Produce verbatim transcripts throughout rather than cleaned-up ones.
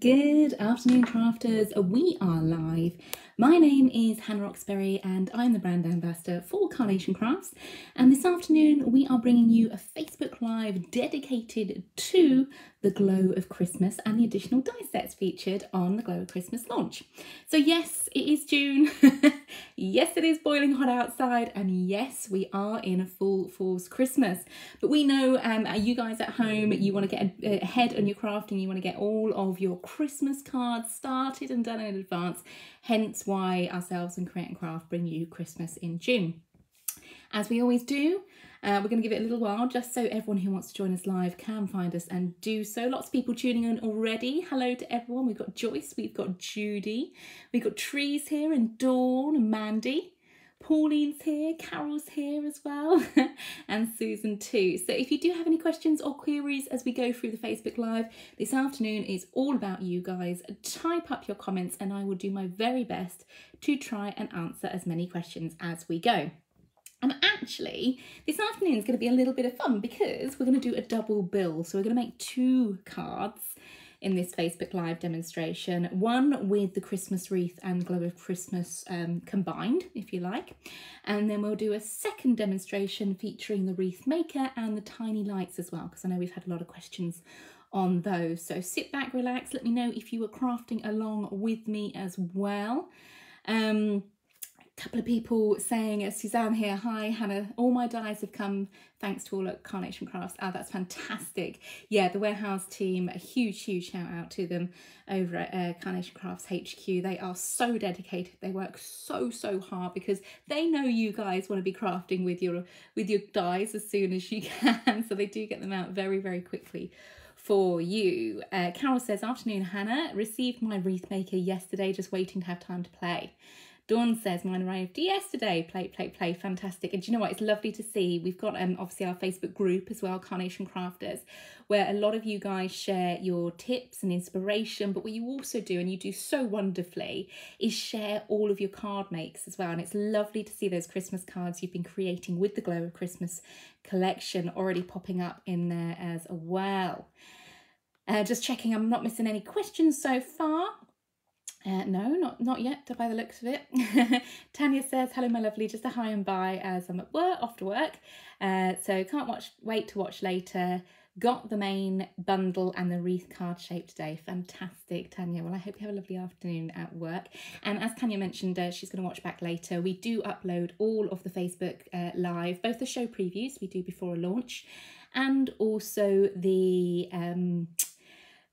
Good afternoon, crafters. We are live. My name is Hannah Oxberry and I'm the brand ambassador for Carnation Crafts, and this afternoon we are bringing you a Facebook Live dedicated to the Glow of Christmas and the additional die sets featured on the Glow of Christmas launch. So yes, it is June, yes it is boiling hot outside, and yes we are in a full force Christmas, but we know um, you guys at home, you want to get ahead on your crafting, you want to get all of your Christmas cards started and done in advance, hence why ourselves and Create and Craft bring you Christmas in June. As we always do, uh, we're going to give it a little while just so everyone who wants to join us live can find us and do so. Lots of people tuning in already. Hello to everyone. We've got Joyce, we've got Judy, we've got Trees here and Dawn and Mandy. Pauline's here, Carol's here as well, and Susan too. So if you do have any questions or queries as we go through the Facebook Live, this afternoon is all about you guys. Type up your comments and I will do my very best to try and answer as many questions as we go. And actually, this afternoon is going to be a little bit of fun because we're going to do a double bill. So we're going to make two cards in this Facebook Live demonstration, one with the Christmas wreath and Glow of Christmas um, combined, if you like, and then we'll do a second demonstration featuring the Wreath Maker and the Tiny Lights as well, because I know we've had a lot of questions on those. So sit back, relax, let me know if you were crafting along with me as well. Um, couple of people saying, Suzanne here, hi Hannah, all my dies have come thanks to all at Carnation Crafts. Oh, that's fantastic. Yeah, the warehouse team, a huge huge shout out to them over at uh, Carnation Crafts H Q. They are so dedicated, they work so so hard because they know you guys want to be crafting with your with your dies as soon as you can, so they do get them out very very quickly for you. uh, Carol says, afternoon Hannah, received my Wreath Maker yesterday, just waiting to have time to play. Dawn says, mine arrived yesterday, play, play, play, fantastic. And do you know what, it's lovely to see. We've got um, obviously our Facebook group as well, Carnation Crafters, where a lot of you guys share your tips and inspiration, but what you also do, and you do so wonderfully, is share all of your card makes as well. And it's lovely to see those Christmas cards you've been creating with the Glow of Christmas collection already popping up in there as well. Uh, just checking I'm not missing any questions so far. Uh, no, not not yet by the looks of it. Tanya says, hello my lovely, just a hi and bye as I'm at work, off to work, uh, so can't watch, wait to watch later. Got the main bundle and the wreath card shape today. Fantastic, Tanya. Well, I hope you have a lovely afternoon at work. And as Tanya mentioned, uh, she's going to watch back later. We do upload all of the Facebook uh, Live, both the show previews we do before a launch and also the... Um,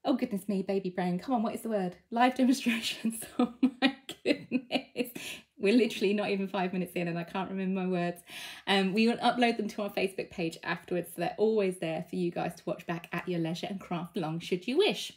oh goodness me, baby brain, come on, what is the word? Live demonstrations, oh my goodness. We're literally not even five minutes in and I can't remember my words. Um, we will upload them to our Facebook page afterwards, so they're always there for you guys to watch back at your leisure and craft along should you wish.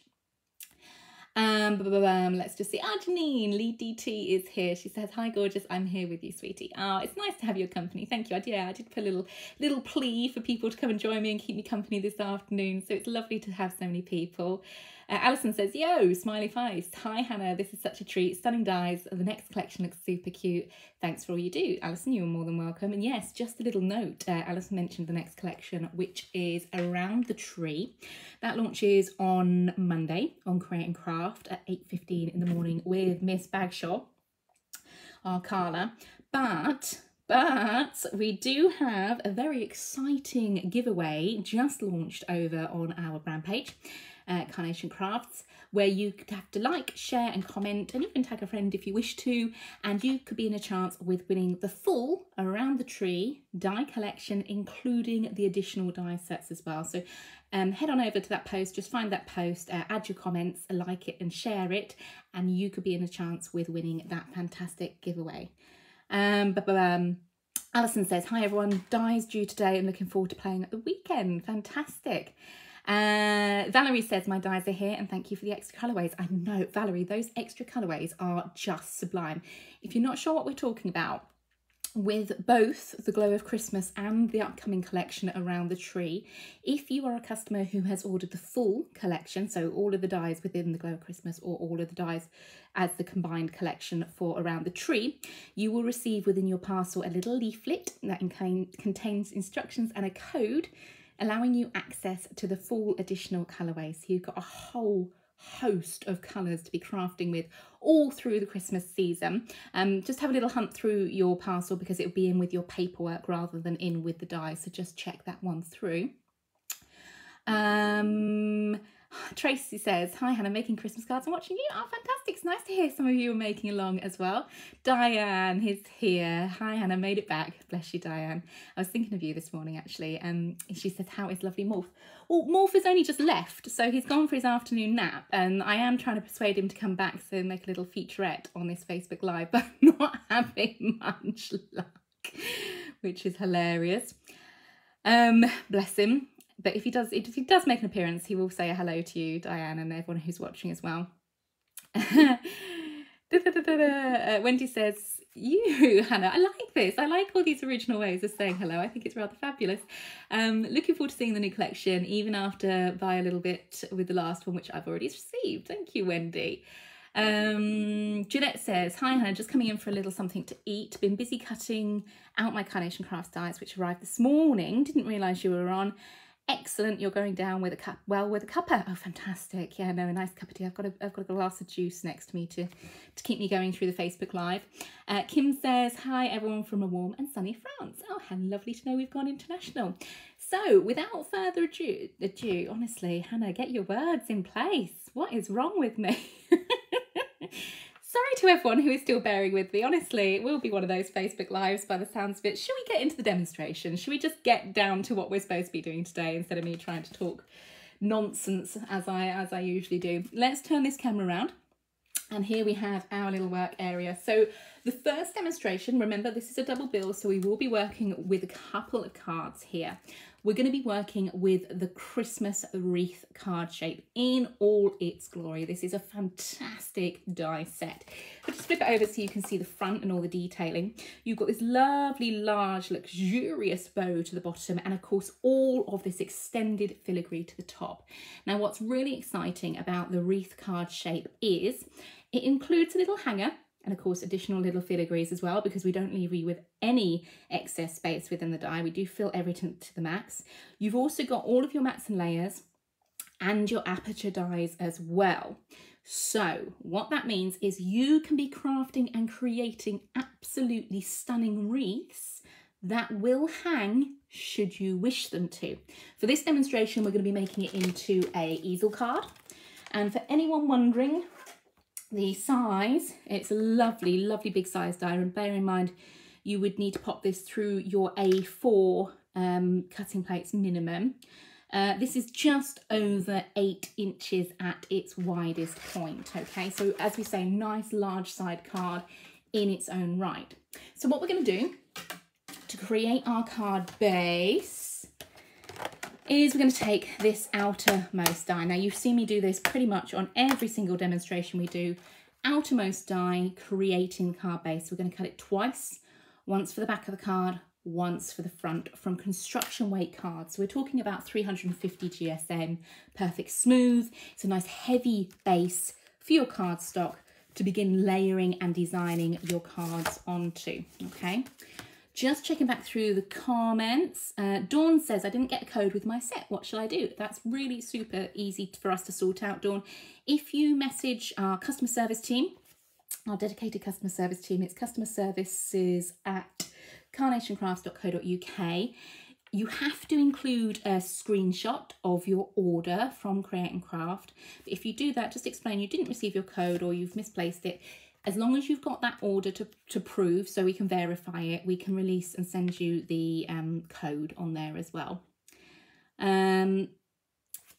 Um, blah, blah, blah, let's just see. Ah, oh, Janine, Lee D T is here. She says, hi, gorgeous. I'm here with you, sweetie. Oh, it's nice to have your company. Thank you. I did, I did put a little, little plea for people to come and join me and keep me company this afternoon. So it's lovely to have so many people. Uh, Alison says, yo, smiley face. Hi, Hannah. This is such a treat. Stunning dies. The next collection looks super cute. Thanks for all you do. Alison, you're more than welcome. And yes, just a little note. Uh, Alison mentioned the next collection, which is Around the Tree. That launches on Monday on Create and Craft at eight fifteen in the morning with Miss Bagshaw, our Carla, but but we do have a very exciting giveaway just launched over on our brand page at Carnation Crafts, where you could have to like, share and comment, and you can tag a friend if you wish to, and you could be in a chance with winning the full Around the Tree die collection, including the additional die sets as well. So um, head on over to that post, just find that post, uh, add your comments, like it and share it, and you could be in a chance with winning that fantastic giveaway. Um, but, but, um, Alison says, hi everyone, dies due today and looking forward to playing at the weekend. Fantastic. Uh, Valerie says, my dies are here and thank you for the extra colourways. I know, Valerie, those extra colourways are just sublime. If you're not sure what we're talking about, with both the Glow of Christmas and the upcoming collection Around the Tree, if you are a customer who has ordered the full collection, so all of the dies within the Glow of Christmas or all of the dies as the combined collection for Around the Tree, you will receive within your parcel a little leaflet that contains instructions and a code allowing you access to the full additional colourway. So you've got a whole host of colours to be crafting with all through the Christmas season. Um, just have a little hunt through your parcel because it will be in with your paperwork rather than in with the die, so just check that one through. Um, Tracy says, hi Hannah, making Christmas cards and watching you. Oh, fantastic. It's nice to hear some of you are making along as well. Diane is here. Hi Hannah, made it back. Bless you, Diane. I was thinking of you this morning actually. Um, she says, how is lovely Morph? Well, Morph has only just left, so he's gone for his afternoon nap, and I am trying to persuade him to come back so make a little featurette on this Facebook Live, but I'm not having much luck, which is hilarious. Um, bless him. But if he does, if he does make an appearance, he will say a hello to you, Diane, and everyone who's watching as well. uh, Wendy says, you, Hannah, I like this. I like all these original ways of saying hello. I think it's rather fabulous. Um, looking forward to seeing the new collection, even after by a little bit with the last one, which I've already received. Thank you, Wendy. Um, Jeanette says, hi Hannah, just coming in for a little something to eat. Been busy cutting out my Carnation Crafts diets, which arrived this morning. Didn't realise you were on. Excellent, you're going down with a cup, well with a cuppa. Oh, fantastic. Yeah, no, a nice cup of tea. I've got a, I've got a glass of juice next to me to, to keep me going through the Facebook Live. Uh, Kim says, hi everyone from a warm and sunny France. Oh, Hannah, lovely to know we've gone international. So without further ado, ado honestly, Hannah, get your words in place. What is wrong with me? Sorry to everyone who is still bearing with me. Honestly, it will be one of those Facebook Lives by the sounds of it. Should we get into the demonstration? Should we just get down to what we're supposed to be doing today instead of me trying to talk nonsense as I, as I usually do? Let's turn this camera around. And here we have our little work area. So the first demonstration, remember this is a double bill, so we will be working with a couple of cards here. We're going to be working with the Christmas wreath card shape in all its glory. This is a fantastic die set. I'll just flip it over so you can see the front and all the detailing. You've got this lovely, large, luxurious bow to the bottom, and of course all of this extended filigree to the top. Now what's really exciting about the wreath card shape is it includes a little hanger and of course additional little filigrees as well, because we don't leave you with any excess space within the die. We do fill everything to the max. You've also got all of your mats and layers and your aperture dies as well. So what that means is you can be crafting and creating absolutely stunning wreaths that will hang should you wish them to. For this demonstration, we're going to be making it into a easel card. And for anyone wondering, the size, it's a lovely, lovely big size die, and bear in mind you would need to pop this through your A four um, cutting plates minimum. Uh, this is just over eight inches at its widest point, okay? So as we say, nice large side card in its own right. So what we're going to do to create our card base is we're going to take this outermost die. Now you've seen me do this pretty much on every single demonstration we do. Outermost die, creating card base. We're going to cut it twice, once for the back of the card, once for the front from construction weight cards. So we're talking about three hundred fifty G S M, perfect smooth. It's a nice heavy base for your card stock to begin layering and designing your cards onto, okay? Just checking back through the comments. Uh, Dawn says, I didn't get a code with my set. What shall I do? That's really super easy for us to sort out, Dawn. If you message our customer service team, our dedicated customer service team, it's customer services at carnation crafts dot co dot U K. You have to include a screenshot of your order from Create and Craft. But if you do that, just explain you didn't receive your code or you've misplaced it. As long as you've got that order to, to prove, so we can verify it, we can release and send you the um, code on there as well. Um,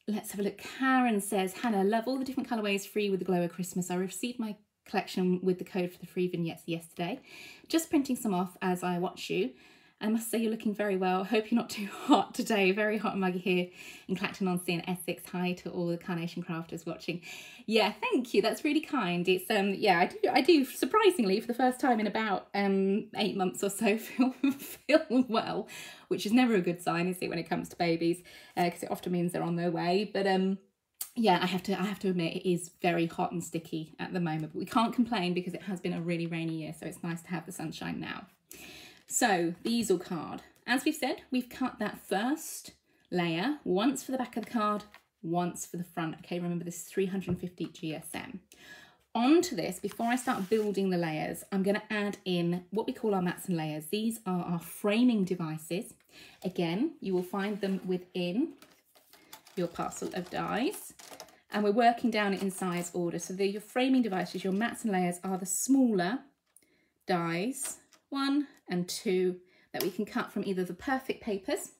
let's have a look. Karen says, Hannah, love all the different colourways free with the Glow of Christmas. I received my collection with the code for the free vignettes yesterday. Just printing some off as I watch you. I must say you're looking very well. Hope you're not too hot today. Very hot and muggy here in Clacton-on-Sea in Essex. Hi to all the Carnation Crafters watching. Yeah, thank you. That's really kind. It's um yeah, I do I do surprisingly for the first time in about um eight months or so feel feel well, which is never a good sign, is it, when it comes to babies? Because uh, it often means they're on their way. But um yeah, I have to I have to admit it is very hot and sticky at the moment. But we can't complain because it has been a really rainy year, so it's nice to have the sunshine now. So the easel card, as we've said, we've cut that first layer once for the back of the card, once for the front. Okay, remember this is three hundred fifty G S M. Onto this, before I start building the layers, I'm going to add in what we call our mats and layers. These are our framing devices. Again, you will find them within your parcel of dies. And we're working down in size order. So the, your framing devices, your mats and layers, are the smaller dies, one and two, that we can cut from either the perfect papers,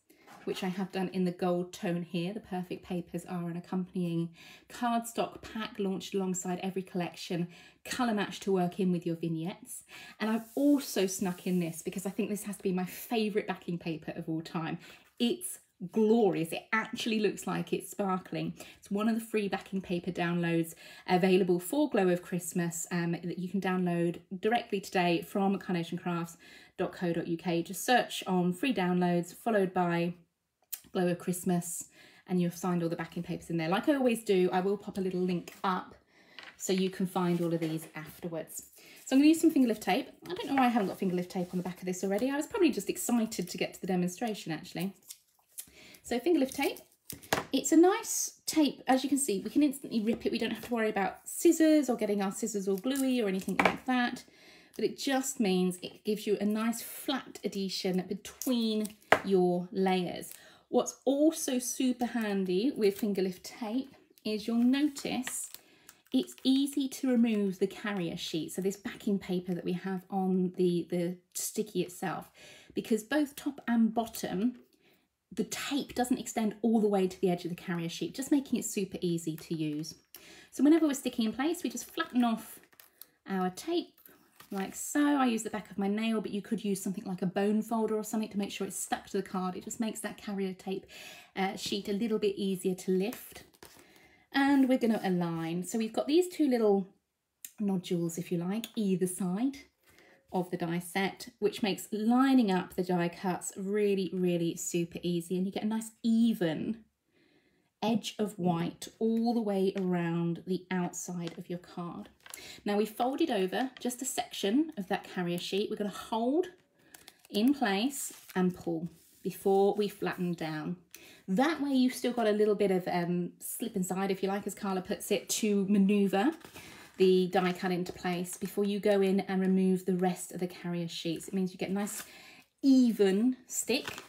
which I have done in the gold tone here. The perfect papers are an accompanying cardstock pack launched alongside every collection, colour match to work in with your vignettes. And I've also snuck in this because I think this has to be my favourite backing paper of all time. It's glorious. It actually looks like it's sparkling. It's one of the free backing paper downloads available for Glow of Christmas um, that you can download directly today from carnation crafts dot co dot U K. Just search on free downloads followed by Glow of Christmas and you've signed all the backing papers in there. Like I always do, I will pop a little link up so you can find all of these afterwards. So I'm going to use some fingerlift tape. I don't know why I haven't got fingerlift tape on the back of this already. I was probably just excited to get to the demonstration actually. So fingerlift tape, it's a nice tape, as you can see, we can instantly rip it. We don't have to worry about scissors or getting our scissors all gluey or anything like that. But it just means it gives you a nice flat adhesion between your layers. What's also super handy with fingerlift tape is you'll notice it's easy to remove the carrier sheet, so this backing paper that we have on the, the sticky itself, because both top and bottom, the tape doesn't extend all the way to the edge of the carrier sheet, just making it super easy to use. So whenever we're sticking in place, we just flatten off our tape like so. I use the back of my nail, but you could use something like a bone folder or something to make sure it's stuck to the card. It just makes that carrier tape uh, sheet a little bit easier to lift. And we're going to align. So we've got these two little nodules, if you like, either side of the die set, which makes lining up the die cuts really, really super easy. And you get a nice even edge of white all the way around the outside of your card. Now we've folded over just a section of that carrier sheet. We're going to hold in place and pull before we flatten down. That way you've still got a little bit of um, slip inside, if you like, as Carla puts it, to manoeuvre the die cut into place before you go in and remove the rest of the carrier sheets. It means you get a nice even stick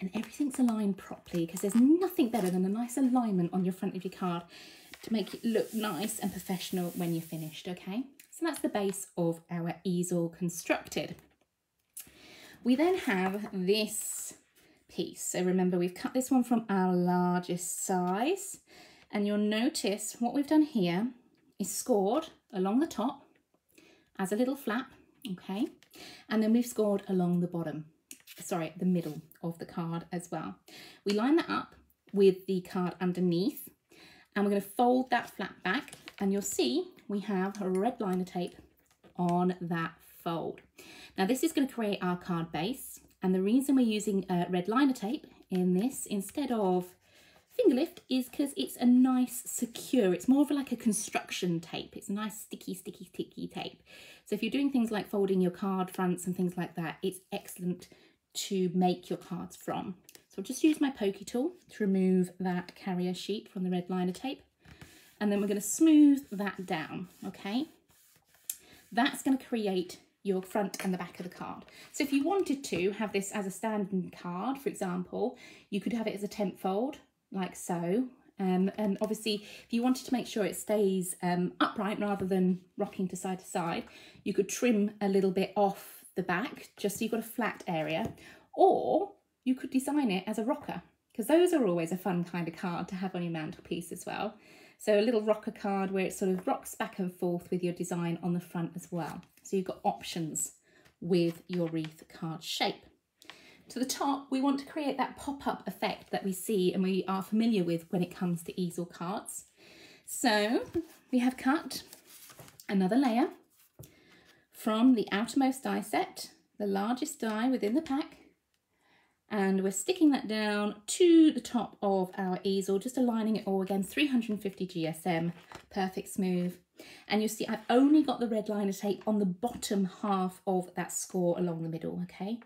and everything's aligned properly, because there's nothing better than a nice alignment on your front of your card to make it look nice and professional when you're finished, okay? So that's the base of our easel constructed. We then have this piece. So remember, we've cut this one from our largest size, and you'll notice what we've done here is scored along the top as a little flap, okay? And then we've scored along the bottom, sorry, the middle of the card as well. We line that up with the card underneath, and we're going to fold that flap back, and you'll see we have a red liner tape on that fold. Now this is going to create our card base, and the reason we're using uh, red liner tape in this instead of fingerlift is because it's a nice secure, it's more of like a construction tape. It's a nice sticky, sticky, sticky tape. So if you're doing things like folding your card fronts and things like that, it's excellent to make your cards from. So I'll just use my pokey tool to remove that carrier sheet from the red liner tape. And then we're going to smooth that down, okay? That's going to create your front and the back of the card. So if you wanted to have this as a standing card, for example, you could have it as a temp fold, like so. Um, and obviously, if you wanted to make sure it stays um, upright rather than rocking to side to side, you could trim a little bit off the back, just so you've got a flat area. Or you could design it as a rocker, because those are always a fun kind of card to have on your mantelpiece as well. So a little rocker card where it sort of rocks back and forth with your design on the front as well. So you've got options with your wreath card shape. To the top, we want to create that pop-up effect that we see and we are familiar with when it comes to easel cards. So we have cut another layer from the outermost die set, the largest die within the pack, and we're sticking that down to the top of our easel, just aligning it all again, three hundred fifty G S M, perfect smooth. And you'll see I've only got the red liner tape on the bottom half of that score along the middle, okay?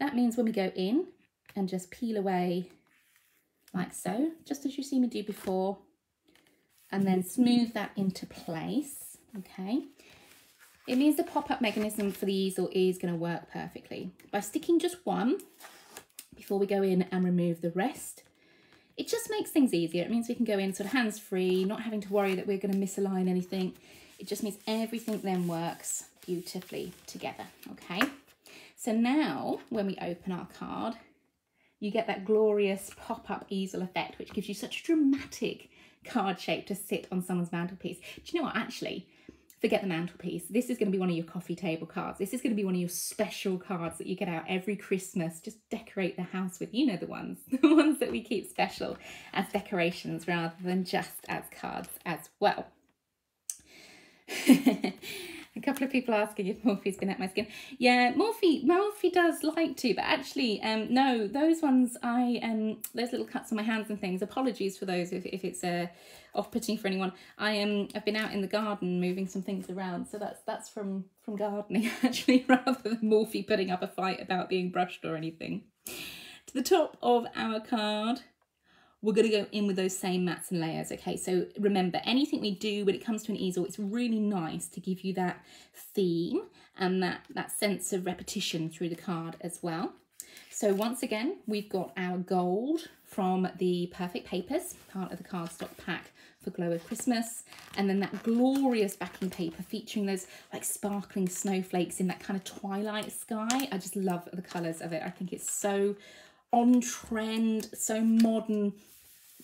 That means when we go in and just peel away like so, just as you see me do before, and then smooth that into place. Okay, it means the pop-up mechanism for the easel is going to work perfectly. By sticking just one before we go in and remove the rest, it just makes things easier. It means we can go in sort of hands-free, not having to worry that we're going to misalign anything. It just means everything then works beautifully together, okay? So now when we open our card, you get that glorious pop-up easel effect, which gives you such a dramatic card shape to sit on someone's mantelpiece. Do you know what, actually, forget the mantelpiece. This is going to be one of your coffee table cards. This is going to be one of your special cards that you get out every Christmas. Just decorate the house with, you know, the ones, the ones that we keep special as decorations rather than just as cards as well. A couple of people asking if Morphe's been at my skin. Yeah, Morphe, Morphe does like to, but actually, um, no, those ones, I, um, those little cuts on my hands and things, apologies for those if, if it's uh, off-putting for anyone. I am, um, I've been out in the garden moving some things around, so that's that's from, from gardening, actually, rather than Morphe putting up a fight about being brushed or anything. To the top of our card, we're going to go in with those same mats and layers, okay? So remember, anything we do when it comes to an easel, it's really nice to give you that theme and that, that sense of repetition through the card as well. So once again, we've got our gold from the Perfect Papers, part of the cardstock pack for Glow of Christmas, and then that glorious backing paper featuring those like sparkling snowflakes in that kind of twilight sky. I just love the colours of it. I think it's so on trend, so modern,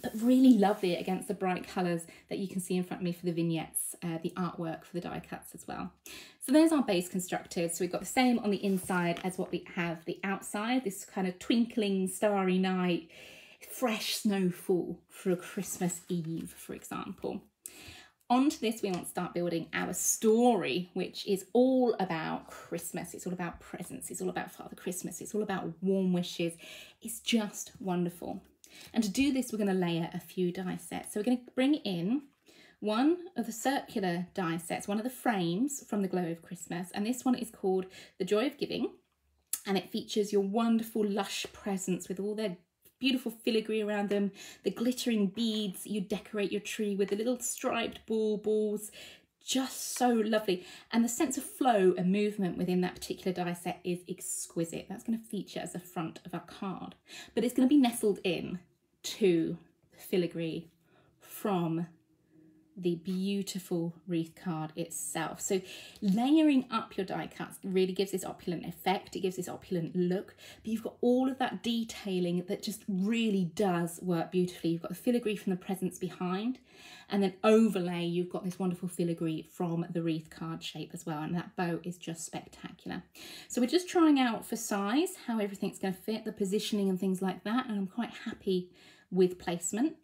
but really lovely against the bright colours that you can see in front of me for the vignettes, uh, the artwork for the die cuts as well. So there's our base constructed. So we've got the same on the inside as what we have the outside, this kind of twinkling starry night, fresh snowfall for a Christmas Eve, for example. Onto this, we want to start building our story, which is all about Christmas. It's all about presents. It's all about Father Christmas. It's all about warm wishes. It's just wonderful. And to do this, we're going to layer a few die sets. So we're going to bring in one of the circular die sets, one of the frames from the Glow of Christmas. And this one is called The Joy of Giving. And it features your wonderful lush presents with all their beautiful filigree around them, the glittering beads. You decorate your tree with the little striped ball balls, just so lovely. And the sense of flow and movement within that particular die set is exquisite. That's going to feature as the front of our card, but it's going to be nestled in to the filigree from the beautiful wreath card itself. So layering up your die cuts really gives this opulent effect. It gives this opulent look, but you've got all of that detailing that just really does work beautifully. You've got the filigree from the presents behind, and then overlay, you've got this wonderful filigree from the wreath card shape as well. And that bow is just spectacular. So we're just trying out for size, how everything's going to fit, the positioning and things like that. And I'm quite happy with placement.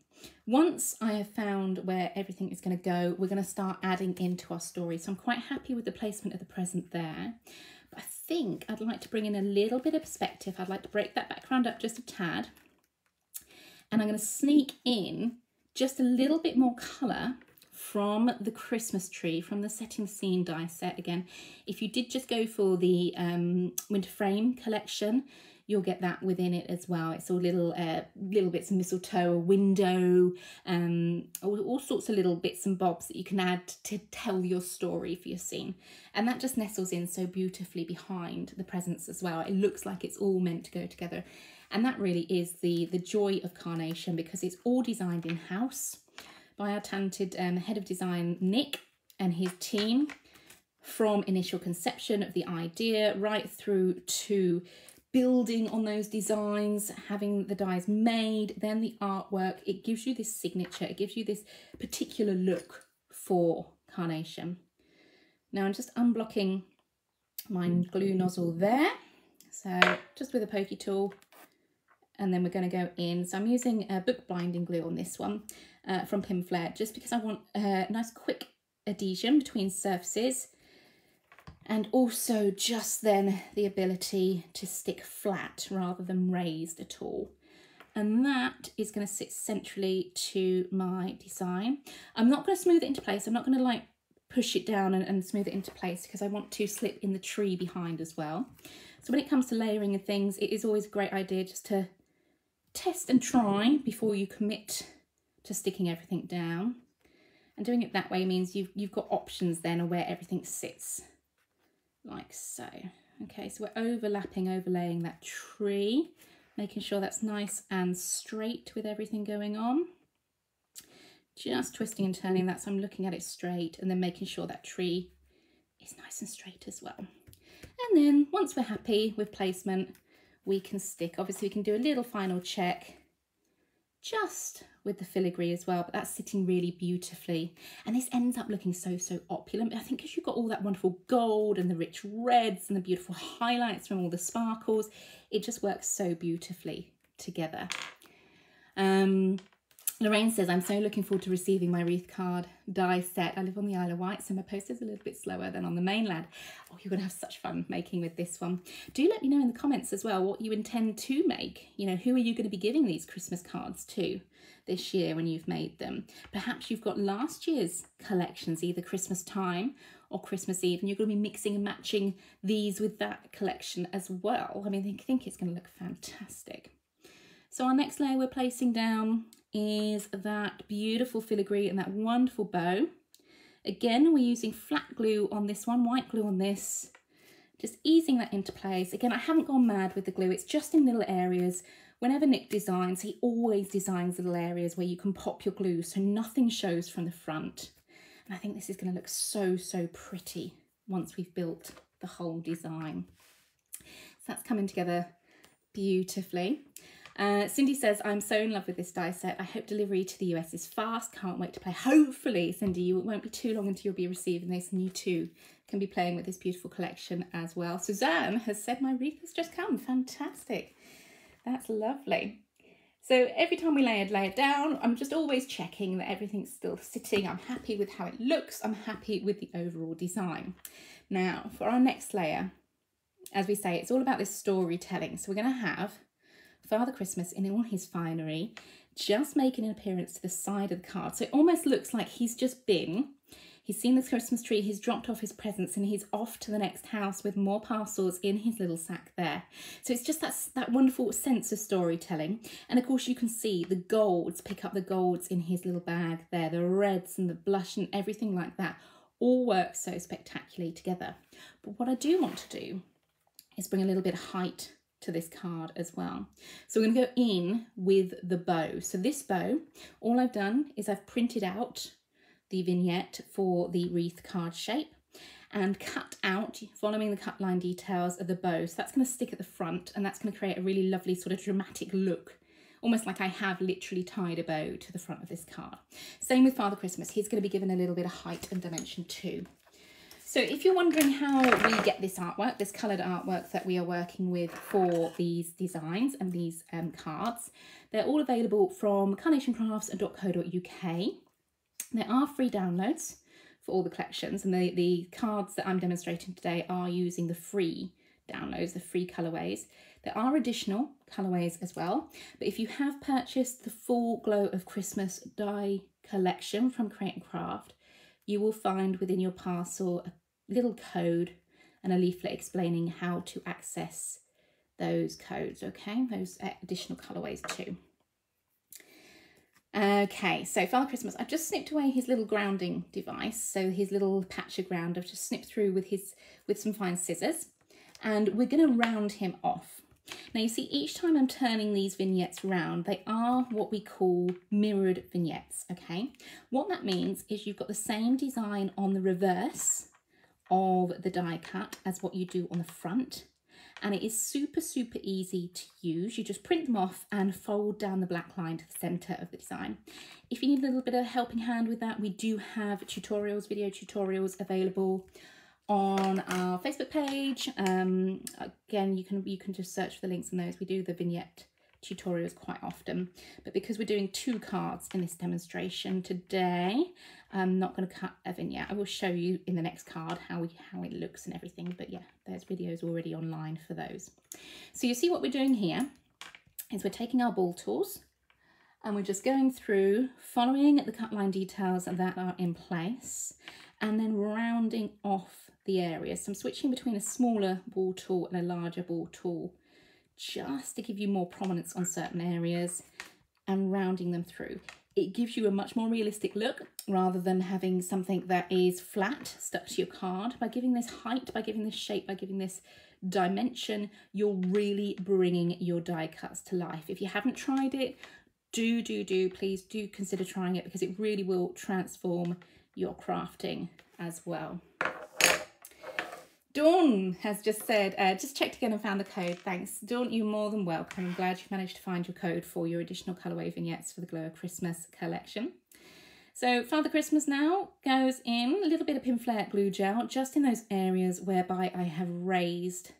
Once I have found where everything is going to go, we're going to start adding into our story. So I'm quite happy with the placement of the present there. But I think I'd like to bring in a little bit of perspective. I'd like to break that background up just a tad. And I'm going to sneak in just a little bit more colour from the Christmas tree, from the Setting the Scene die set again. If you did just go for the um, Winter Frame collection, you'll get that within it as well. It's all little uh, little bits of mistletoe, a window, um, all, all sorts of little bits and bobs that you can add to tell your story for your scene. And that just nestles in so beautifully behind the presents as well. It looks like it's all meant to go together. And that really is the, the joy of Carnation, because it's all designed in-house by our talented um, head of design, Nick, and his team, from initial conception of the idea right through to building on those designs, having the dies made, then the artwork. It gives you this signature, it gives you this particular look for Carnation. Now I'm just unblocking my glue nozzle there, so just with a pokey tool, and then we're going to go in. So I'm using a book binding glue on this one uh, from Pym, just because I want a nice quick adhesion between surfaces. And also just then the ability to stick flat rather than raised at all. And that is going to sit centrally to my design. I'm not going to smooth it into place. I'm not going to like push it down and, and smooth it into place, because I want to slip in the tree behind as well. So when it comes to layering and things, it is always a great idea just to test and try before you commit to sticking everything down. And doing it that way means you've, you've got options then of where everything sits, like so. Okay, so we're overlapping, overlaying that tree, making sure that's nice and straight with everything going on. Just twisting and turning that, so I'm looking at it straight, and then making sure that tree is nice and straight as well. And then once we're happy with placement, we can stick. Obviously we can do a little final check just with the filigree as well, but that's sitting really beautifully, and this ends up looking so so opulent. But I think because you've got all that wonderful gold and the rich reds and the beautiful highlights from all the sparkles, it just works so beautifully together. um Lorraine says, I'm so looking forward to receiving my wreath card die set. I live on the Isle of Wight, so my post is a little bit slower than on the mainland. Oh, you're going to have such fun making with this one. Do let me know in the comments as well what you intend to make. You know, who are you going to be giving these Christmas cards to this year when you've made them? Perhaps you've got last year's collections, either Christmas time or Christmas Eve, and you're going to be mixing and matching these with that collection as well. I mean, I think it's going to look fantastic. So our next layer we're placing down is that beautiful filigree and that wonderful bow. Again, we're using flat glue on this one, white glue on this, just easing that into place. Again, I haven't gone mad with the glue, it's just in little areas. Whenever Nick designs, he always designs little areas where you can pop your glue so nothing shows from the front. And I think this is going to look so, so pretty once we've built the whole design. So that's coming together beautifully. Uh, Cindy says, I'm so in love with this die set. I hope delivery to the U S is fast. Can't wait to play. Hopefully, Cindy, you won't be too long until you'll be receiving this, and you too can be playing with this beautiful collection as well. Suzanne has said, my wreath has just come. Fantastic. That's lovely. So every time we lay it, lay it down, I'm just always checking that everything's still sitting. I'm happy with how it looks. I'm happy with the overall design. Now, for our next layer, as we say, it's all about this storytelling. So we're going to have Father Christmas in all his finery, just making an appearance to the side of the card. So it almost looks like he's just been, he's seen this Christmas tree, he's dropped off his presents, and he's off to the next house with more parcels in his little sack there. So it's just that, that wonderful sense of storytelling. And of course you can see the golds, pick up the golds in his little bag there, the reds and the blush and everything like that, all work so spectacularly together. But what I do want to do is bring a little bit of height to this card as well. So we're going to go in with the bow. So this bow, all I've done is I've printed out the vignette for the wreath card shape and cut out, following the cut line details of the bow. So that's going to stick at the front, and that's going to create a really lovely sort of dramatic look, almost like I have literally tied a bow to the front of this card. Same with Father Christmas. He's going to be given a little bit of height and dimension too. So if you're wondering how we get this artwork, this coloured artwork that we are working with for these designs and these um, cards, they're all available from carnation crafts dot co dot U K. There are free downloads for all the collections, and the, the cards that I'm demonstrating today are using the free downloads, the free colourways. There are additional colourways as well, but if you have purchased the full Glow of Christmas die collection from Create and Craft, you will find within your parcel a little code and a leaflet explaining how to access those codes, okay? Those additional colourways too. Okay, so Father Christmas, I've just snipped away his little grounding device, so his little patch of ground, I've just snipped through with, his, with some fine scissors, and we're gonna round him off. Now you see, each time I'm turning these vignettes round, they are what we call mirrored vignettes, okay? What that means is you've got the same design on the reverse of the die cut as what you do on the front, and it is super, super easy to use. You just print them off and fold down the black line to the centre of the design. If you need a little bit of a helping hand with that, we do have tutorials, video tutorials available on our Facebook page. Um, again, you can you can just search for the links in those. We do the vignette tutorials quite often, but because we're doing two cards in this demonstration today, I'm not going to cut a vignette. I will show you in the next card how we how it looks and everything, but yeah, there's videos already online for those. So you see what we're doing here is we're taking our ball tools and we're just going through, following the cut line details that are in place, and then rounding off the area. So I'm switching between a smaller ball tool and a larger ball tool just to give you more prominence on certain areas and rounding them through. It gives you a much more realistic look rather than having something that is flat stuck to your card. By giving this height, by giving this shape, by giving this dimension, you're really bringing your die cuts to life. If you haven't tried it, do, do, do, please do consider trying it, because it really will transform your crafting as well. Dawn has just said, uh, just checked again and found the code. Thanks, Dawn, you're more than welcome. I'm glad you've managed to find your code for your additional colourway vignettes for the Glow of Christmas collection. So Father Christmas now goes in a little bit of Pym Flare glue gel, just in those areas whereby I have raised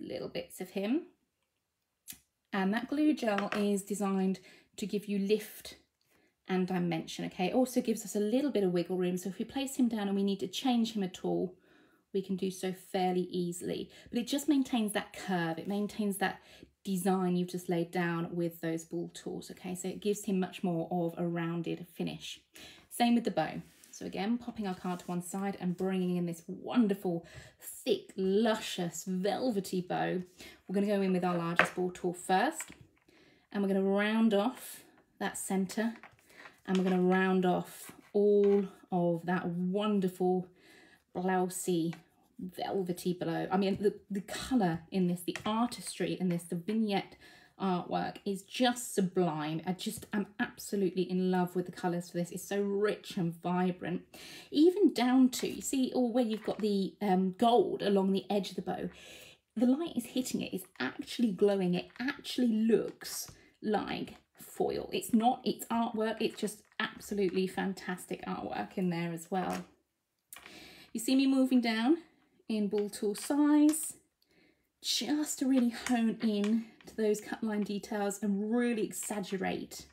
little bits of him. And that glue gel is designed to give you lift and dimension, okay? It also gives us a little bit of wiggle room. So if we place him down and we need to change him at all, we can do so fairly easily, but it just maintains that curve. It maintains that design you've just laid down with those ball tools, okay? So it gives him much more of a rounded finish. Same with the bow. So again, popping our card to one side and bringing in this wonderful, thick, luscious, velvety bow. We're gonna go in with our largest ball tool first, and we're gonna round off that center, and we're gonna round off all of that wonderful, blousy, velvety blow. I mean, the, the colour in this, the artistry in this, the vignette artwork is just sublime. I just am absolutely in love with the colours for this. It's so rich and vibrant. Even down to, you see, or where you've got the um, gold along the edge of the bow, the light is hitting it. It's actually glowing. It actually looks like foil. It's not, it's artwork. It's just absolutely fantastic artwork in there as well. You see me moving down in ball tool size, just to really hone in to those cut line details and really exaggerate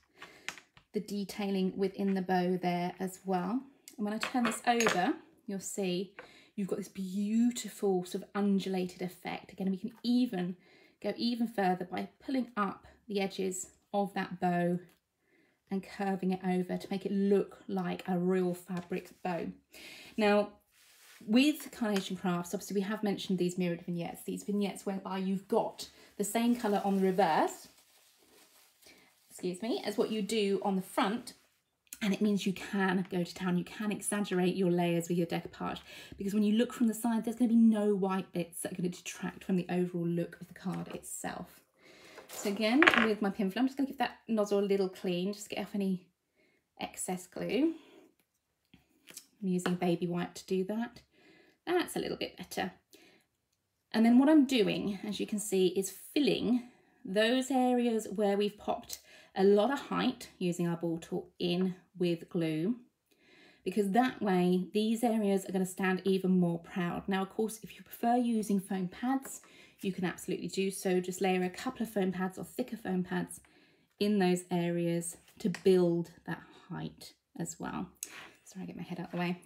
the detailing within the bow there as well. And when I turn this over, you'll see you've got this beautiful sort of undulated effect. Again, we can even go even further by pulling up the edges of that bow and curving it over to make it look like a real fabric bow. Now, with Carnation Crafts, obviously we have mentioned these mirrored vignettes, these vignettes whereby you've got the same colour on the reverse, excuse me, as what you do on the front, and it means you can go to town, you can exaggerate your layers with your decoupage, because when you look from the side, there's going to be no white bits that are going to detract from the overall look of the card itself. So again, with my pin flow, I'm just going to give that nozzle a little clean, just get off any excess glue. I'm using baby wipe to do that. That's a little bit better. And then what I'm doing, as you can see, is filling those areas where we've popped a lot of height using our ball tool in with glue, because that way these areas are going to stand even more proud. Now, of course, if you prefer using foam pads, you can absolutely do so. Just layer a couple of foam pads or thicker foam pads in those areas to build that height as well. Sorry, I get my head out of the way.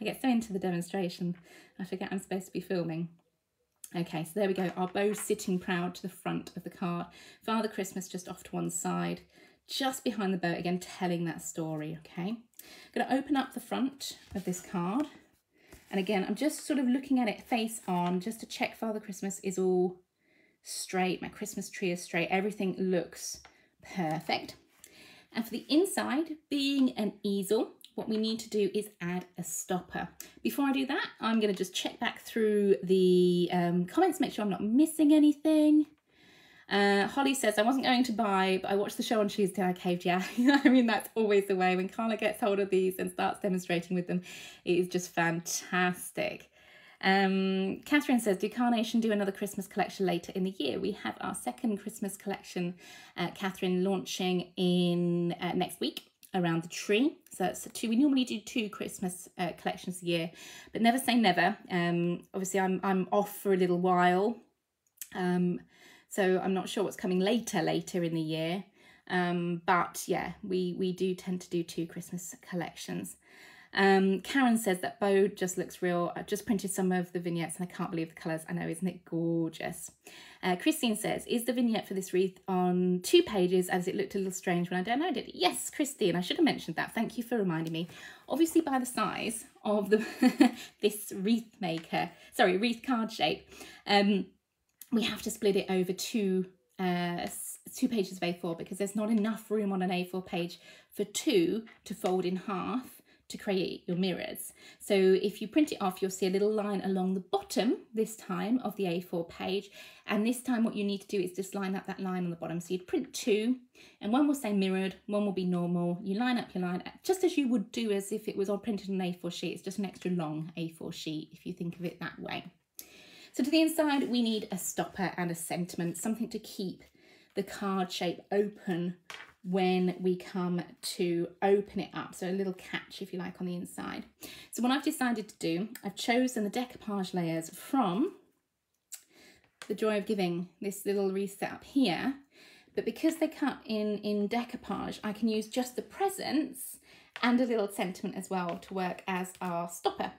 I get so into the demonstration, I forget I'm supposed to be filming. Okay, so there we go. Our bow sitting proud to the front of the card. Father Christmas just off to one side, just behind the bow, again, telling that story, okay? I'm gonna open up the front of this card. And again, I'm just sort of looking at it face on, just to check Father Christmas is all straight. My Christmas tree is straight. Everything looks perfect. And for the inside, being an easel, what we need to do is add a stopper. Before I do that, I'm going to just check back through the um, comments, make sure I'm not missing anything. Uh, Holly says, I wasn't going to buy, but I watched the show on Tuesday, I caved, yeah. I mean, that's always the way. When Carla gets hold of these and starts demonstrating with them, it is just fantastic. Um, Catherine says, do Carnation do another Christmas collection later in the year? We have our second Christmas collection, uh, Catherine, launching in uh, next week. Around the Tree. So that's two, we normally do two Christmas uh, collections a year, but never say never. Um, obviously I'm, I'm off for a little while, um, so I'm not sure what's coming later, later in the year. Um, but yeah, we, we do tend to do two Christmas collections. Um, Karen says that bow just looks real. I've just printed some of the vignettes and I can't believe the colours. I know, isn't it gorgeous? Uh, Christine says, is the vignette for this wreath on two pages as it looked a little strange when I downloaded it? Yes, Christine, I should have mentioned that. Thank you for reminding me. Obviously by the size of the this wreath maker, sorry, wreath card shape, um, we have to split it over two uh, two pages of A four because there's not enough room on an A four page for two to fold in half to create your mirrors. So if you print it off, you'll see a little line along the bottom this time of the A four page, and this time what you need to do is just line up that line on the bottom. So you'd print two, and one will say mirrored, one will be normal. You line up your line just as you would do as if it was all printed on an A four sheet. It's just an extra long A four sheet if you think of it that way. So to the inside we need a stopper and a sentiment, something to keep the card shape open when we come to open it up, so a little catch if you like on the inside. So what I've decided to do, I've chosen the decoupage layers from the Joy of Giving, this little reset up here, but because they cut in in decoupage, I can use just the presents and a little sentiment as well to work as our stopper.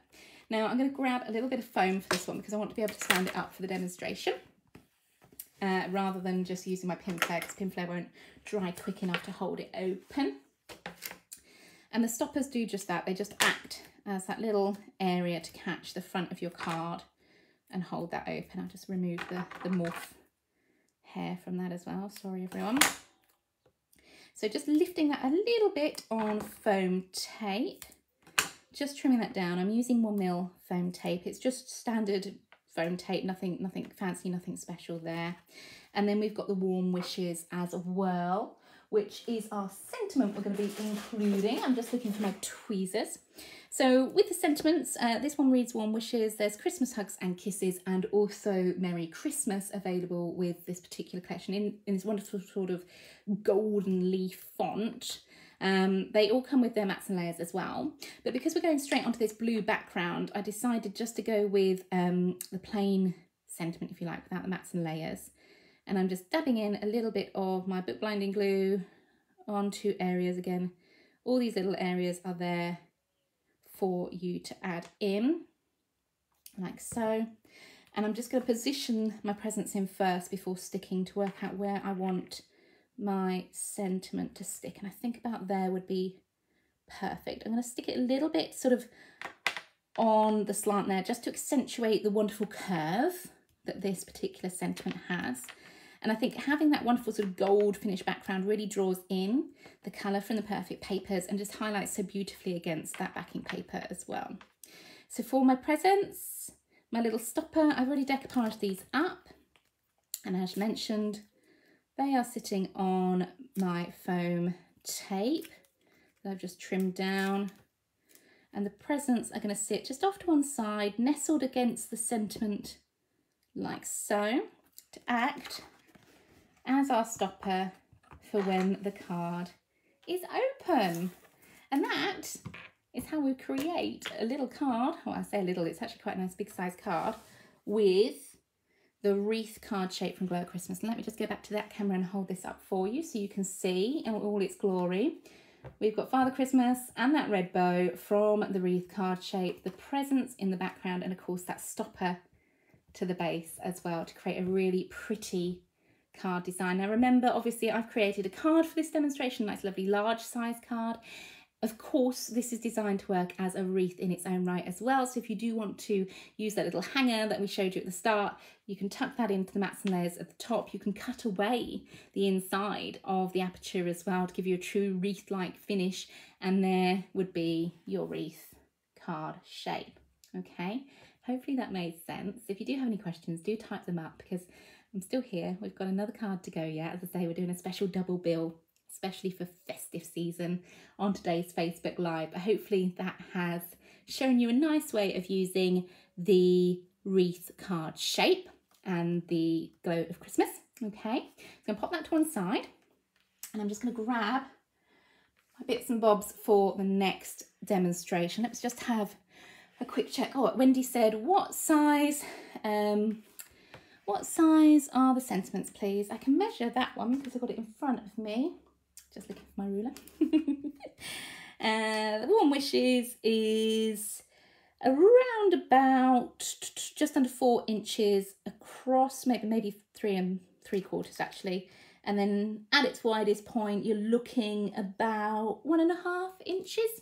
Now I'm going to grab a little bit of foam for this one because I want to be able to stand it up for the demonstration. Uh, rather than just using my pin flare, because pin flare won't dry quick enough to hold it open. And the stoppers do just that, they just act as that little area to catch the front of your card and hold that open. I'll just remove the, the morph hair from that as well, sorry everyone. So just lifting that a little bit on foam tape, just trimming that down. I'm using one mil foam tape, it's just standard foam tape, nothing nothing fancy, nothing special there. And then we've got the warm wishes as a whirl, which is our sentiment we're going to be including. I'm just looking for my tweezers. So with the sentiments, uh, this one reads warm wishes. There's Christmas hugs and kisses, and also Merry Christmas available with this particular collection in, in this wonderful sort of golden leaf font. Um, they all come with their mats and layers as well, but because we're going straight onto this blue background, I decided just to go with um, the plain sentiment, if you like, without the mats and layers. And I'm just dabbing in a little bit of my book blinding glue onto areas again. All these little areas are there for you to add in, like so. And I'm just going to position my presents in first before sticking to work out where I want my sentiment to stick, and I think about there would be perfect. I'm going to stick it a little bit sort of on the slant there just to accentuate the wonderful curve that this particular sentiment has, and I think having that wonderful sort of gold finish background really draws in the colour from the perfect papers and just highlights so beautifully against that backing paper as well. So for my presents, my little stopper, I've already decoupaged these up, and as mentioned, they are sitting on my foam tape that I've just trimmed down, and the presents are going to sit just off to one side, nestled against the sentiment like so, to act as our stopper for when the card is open. And that is how we create a little card, well, I say a little, it's actually quite a nice big size card, with the wreath card shape from Glow of Christmas. And let me just go back to that camera and hold this up for you so you can see in all its glory. We've got Father Christmas and that red bow from the wreath card shape, the presents in the background, and of course that stopper to the base as well to create a really pretty card design. Now remember, obviously I've created a card for this demonstration, nice lovely large size card. Of course, this is designed to work as a wreath in its own right as well. So if you do want to use that little hanger that we showed you at the start, you can tuck that into the mats and layers at the top. You can cut away the inside of the aperture as well to give you a true wreath-like finish. And there would be your wreath card shape. Okay, hopefully that made sense. If you do have any questions, do type them up because I'm still here. We've got another card to go yet. As I say, we're doing a special double bill, especially for festive season, on today's Facebook Live. But hopefully that has shown you a nice way of using the wreath card shape and the Glow of Christmas. Okay, I'm gonna pop that to one side and I'm just gonna grab my bits and bobs for the next demonstration. Let's just have a quick check. Oh, Wendy said, what size, um, what size are the sentiments, please? I can measure that one because I've got it in front of me. Just looking for my ruler. uh, the warm wishes is around about just under four inches across, maybe maybe three and three quarters actually. And then at its widest point, you're looking about one and a half inches.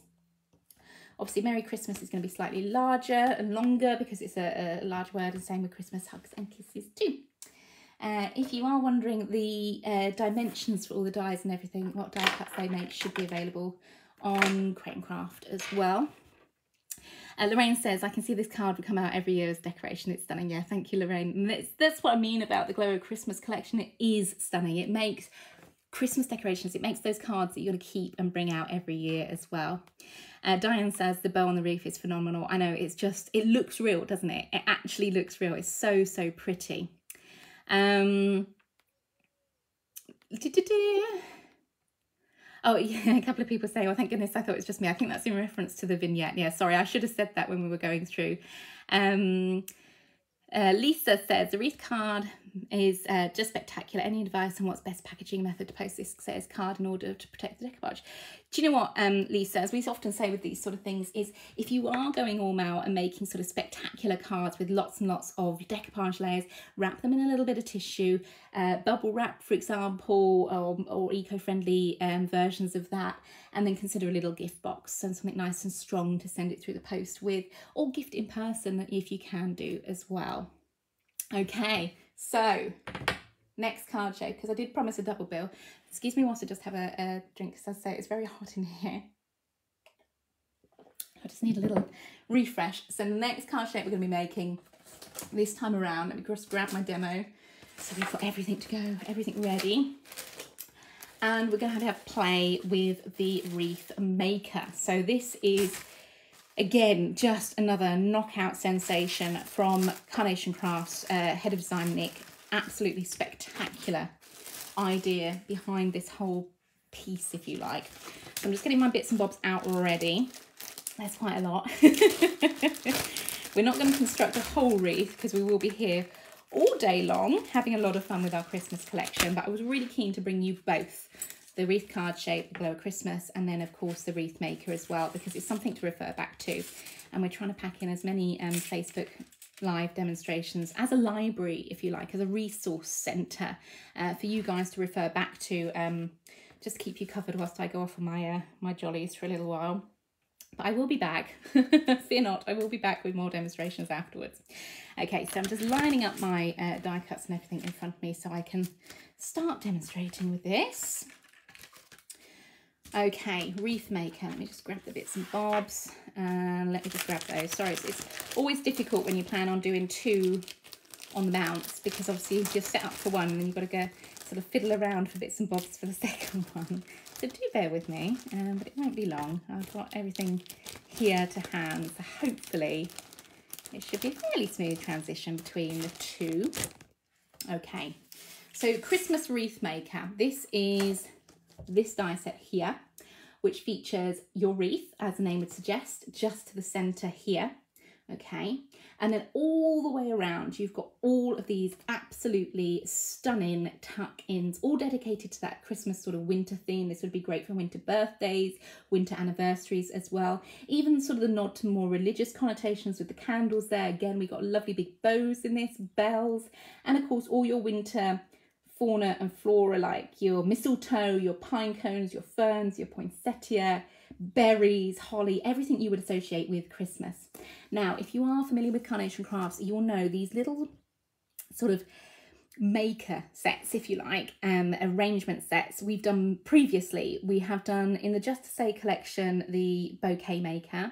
Obviously, Merry Christmas is going to be slightly larger and longer because it's a, a large word, and same with Christmas hugs and kisses too. Uh, if you are wondering the uh, dimensions for all the dies and everything, what die cuts they make should be available on Create and Craft as well. Uh, Lorraine says, I can see this card will come out every year as decoration. It's stunning. Yeah, thank you, Lorraine. And that's, that's what I mean about the Glow of Christmas collection. It is stunning. It makes Christmas decorations. It makes those cards that you're going to keep and bring out every year as well. Uh, Diane says, the bow on the roof is phenomenal. I know, it's just, it looks real, doesn't it? It actually looks real. It's so, so pretty. Um, oh, yeah, a couple of people saying, well, thank goodness, I thought it was just me. I think that's in reference to the vignette. Yeah, sorry, I should have said that when we were going through. Um, uh, Lisa says, the wreath card is uh, just spectacular. Any advice on what's best packaging method to post this says card in order to protect the decoupage? Do you know what, um, Lisa, as we often say with these sort of things, is if you are going all mail and making sort of spectacular cards with lots and lots of decoupage layers, wrap them in a little bit of tissue, uh, bubble wrap, for example, or, or eco-friendly um, versions of that, and then consider a little gift box and something nice and strong to send it through the post with, or gift in person if you can do as well. Okay. So, next card show, because I did promise a double bill. Excuse me whilst I just have a, a drink, because as I say, it's very hot in here. I just need a little refresh. So, the next card shape we're going to be making this time around, let me just grab my demo so we've got everything to go, everything ready. And we're going to have to play with the Wreath Maker. So, this is, again, just another knockout sensation from Carnation Crafts, uh, head of design Nick. Absolutely spectacular idea behind this whole piece, if you like. So I'm just getting my bits and bobs out already. There's quite a lot. We're not going to construct a whole wreath because we will be here all day long having a lot of fun with our Christmas collection, but I was really keen to bring you both the wreath card shape, the Glow of Christmas, and then of course the Wreath Maker as well, because it's something to refer back to, and we're trying to pack in as many um, Facebook live demonstrations as a library, if you like, as a resource centre uh, for you guys to refer back to, um, just to keep you covered whilst I go off on my, uh, my jollies for a little while. But I will be back, fear not, I will be back with more demonstrations afterwards. Okay, so I'm just lining up my uh, die cuts and everything in front of me so I can start demonstrating with this. Okay, Wreath Maker. Let me just grab the bits and bobs and let me just grab those. Sorry, it's, it's always difficult when you plan on doing two on the bounce, because obviously you're set up for one and then you've got to go sort of fiddle around for bits and bobs for the second one. So do bear with me, um, but it won't be long. I've got everything here to hand, so hopefully it should be a fairly smooth transition between the two. Okay, so Christmas Wreath Maker. This is this die set here, which features your wreath, as the name would suggest, just to the center here, okay, and then all the way around you've got all of these absolutely stunning tuck-ins, all dedicated to that Christmas sort of winter theme. This would be great for winter birthdays, winter anniversaries as well, even sort of the nod to more religious connotations with the candles there. Again, we got lovely big bows in this, bells, and of course all your winter fauna and flora, like your mistletoe, your pine cones, your ferns, your poinsettia, berries, holly, everything you would associate with Christmas. Now, if you are familiar with Carnation Crafts, you'll know these little sort of maker sets, if you like, um, arrangement sets we've done previously. We have done in the Just to Say collection, the bouquet maker,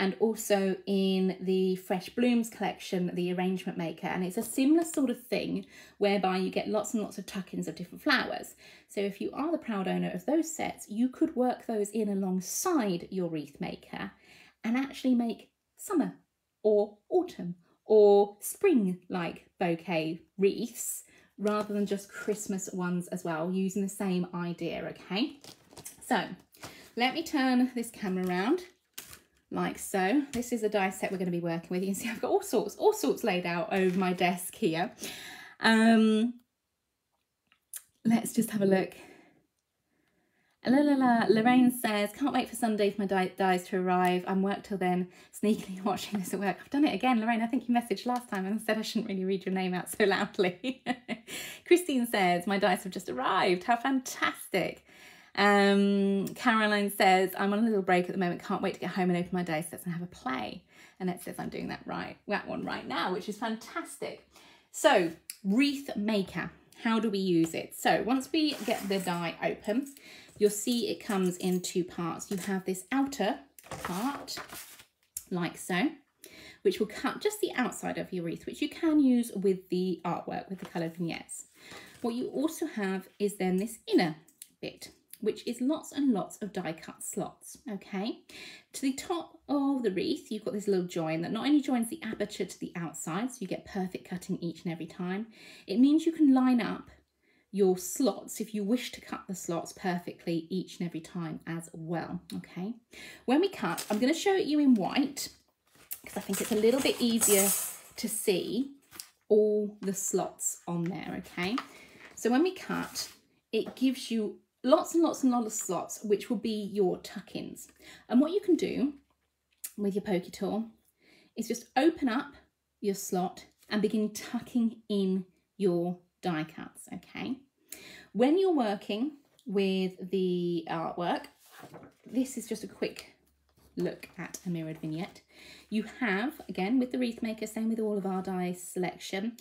and also in the Fresh Blooms collection, the Arrangement Maker. And it's a similar sort of thing whereby you get lots and lots of tuck-ins of different flowers. So if you are the proud owner of those sets, you could work those in alongside your Wreath Maker and actually make summer or autumn or spring-like bouquet wreaths rather than just Christmas ones as well, using the same idea, okay? So let me turn this camera around. Like so. This is the die set we're going to be working with. You can see I've got all sorts, all sorts laid out over my desk here. Um, let's just have a look. La, la, la. Lorraine says, can't wait for Sunday for my di dies to arrive. I'm work till then, sneakily watching this at work. I've done it again, Lorraine. I think you messaged last time and said I shouldn't really read your name out so loudly. Christine says, my dies have just arrived. How fantastic. Um, Caroline says, I'm on a little break at the moment, can't wait to get home and open my day sets and have a play. And it says I'm doing that right, that one right now, which is fantastic. So Wreath Maker. How do we use it? So once we get the die open, you'll see it comes in two parts. You have this outer part, like so, which will cut just the outside of your wreath, which you can use with the artwork, with the coloured vignettes. What you also have is then this inner bit, which is lots and lots of die cut slots, okay? To the top of the wreath, you've got this little join that not only joins the aperture to the outside, so you get perfect cutting each and every time. It means you can line up your slots if you wish to cut the slots perfectly each and every time as well, okay? When we cut, I'm gonna show it you in white, because I think it's a little bit easier to see all the slots on there, okay? So when we cut, it gives you lots and lots and lots of slots, which will be your tuck-ins. And what you can do with your pokey tool is just open up your slot and begin tucking in your die cuts, okay? When you're working with the artwork, this is just a quick look at a mirrored vignette. You have, again, with the Wreath Maker, same with all of our die selection,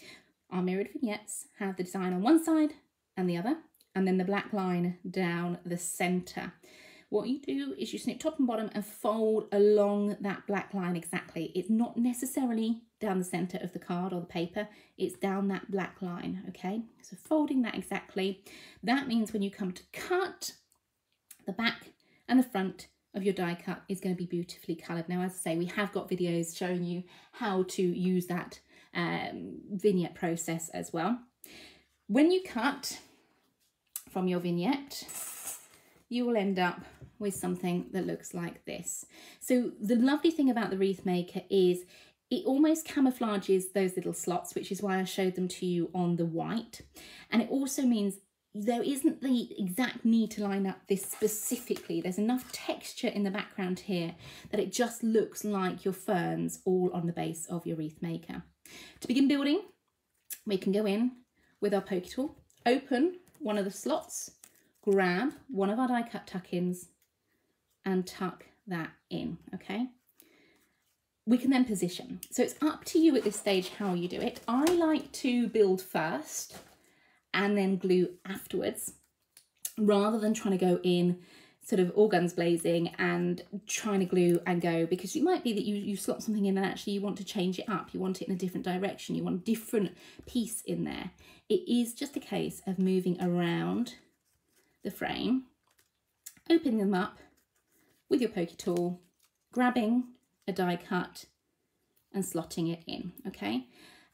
our mirrored vignettes have the design on one side and the other, and then the black line down the center. What you do is you snip top and bottom and fold along that black line exactly. It's not necessarily down the center of the card or the paper, it's down that black line, okay? So folding that exactly. That means when you come to cut, the back and the front of your die cut is going to be beautifully coloured. Now, as I say, we have got videos showing you how to use that um, vignette process as well. When you cut from your vignette, you will end up with something that looks like this. So the lovely thing about the Wreath Maker is it almost camouflages those little slots, which is why I showed them to you on the white. And it also means there isn't the exact need to line up this specifically. There's enough texture in the background here that it just looks like your ferns all on the base of your Wreath Maker. To begin building, we can go in with our pokey tool, open one of the slots, grab one of our die cut tuck-ins and tuck that in, okay? We can then position. So it's up to you at this stage how you do it. I like to build first and then glue afterwards, rather than trying to go in sort of all guns blazing and trying to glue and go, because it might be that you, you slot something in and actually you want to change it up, you want it in a different direction, you want a different piece in there. It is just a case of moving around the frame, opening them up with your pokey tool, grabbing a die cut and slotting it in, okay?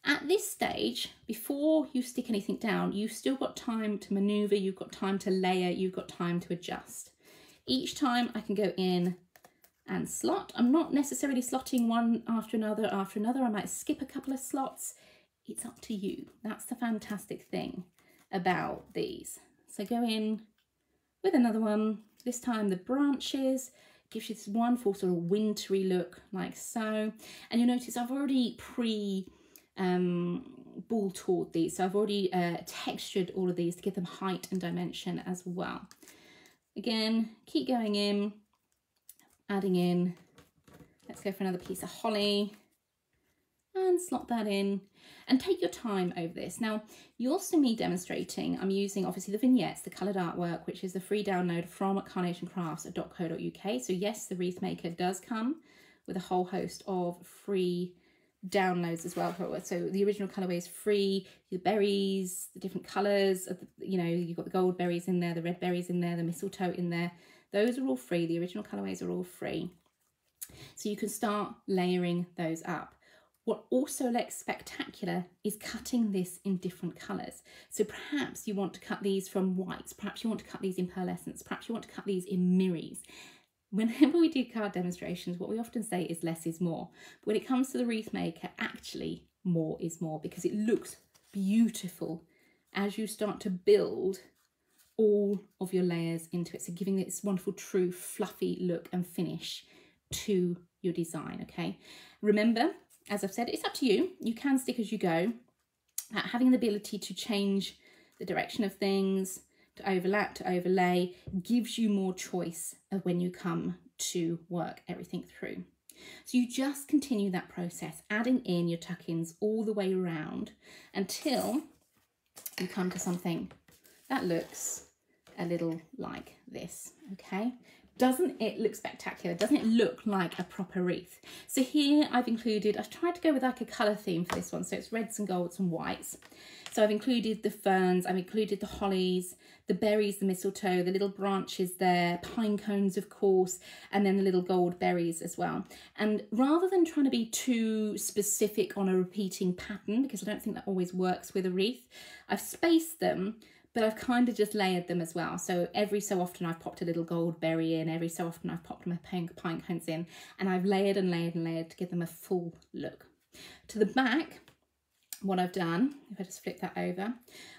At this stage, before you stick anything down, you've still got time to maneuver, you've got time to layer, you've got time to adjust. Each time I can go in and slot. I'm not necessarily slotting one after another after another. I might skip a couple of slots. It's up to you. That's the fantastic thing about these. So go in with another one. This time the branches gives you this wonderful sort of wintry look, like so. And you'll notice I've already pre um, ball toured these. So I've already uh, textured all of these to give them height and dimension as well. Again, keep going in, adding in. Let's go for another piece of holly and slot that in, and take your time over this. Now, you'll see me demonstrating. I'm using obviously the vignettes, the coloured artwork, which is the free download from carnation crafts dot co dot U K. So yes, the Wreath Maker does come with a whole host of free downloads as well. So the original colourway is free, the berries, the different colours, you know, you've got the gold berries in there, the red berries in there, the mistletoe in there. Those are all free. The original colourways are all free. So you can start layering those up. What also looks spectacular is cutting this in different colours. So perhaps you want to cut these from whites, perhaps you want to cut these in pearlescence, perhaps you want to cut these in mirrors. Whenever we do card demonstrations, what we often say is less is more. But when it comes to the Wreath Maker, actually more is more, because it looks beautiful as you start to build all of your layers into it. So giving it this wonderful, true, fluffy look and finish to your design, okay? Remember, as I've said, it's up to you. You can stick as you go. Uh, having the ability to change the direction of things, to overlap, to overlay, gives you more choice of when you come to work everything through. So you just continue that process, adding in your tuck-ins all the way around until and come to something that looks a little like this, okay? Doesn't it look spectacular? Doesn't it look like a proper wreath? So here I've included, I've tried to go with like a colour theme for this one. So it's reds and golds and whites. So I've included the ferns, I've included the hollies, the berries, the mistletoe, the little branches there, pine cones, of course, and then the little gold berries as well. And rather than trying to be too specific on a repeating pattern, because I don't think that always works with a wreath, I've spaced them, but I've kind of just layered them as well. So every so often I've popped a little gold berry in, every so often I've popped my pine cones in, and I've layered and layered and layered to give them a full look. To the back, what I've done, if I just flip that over,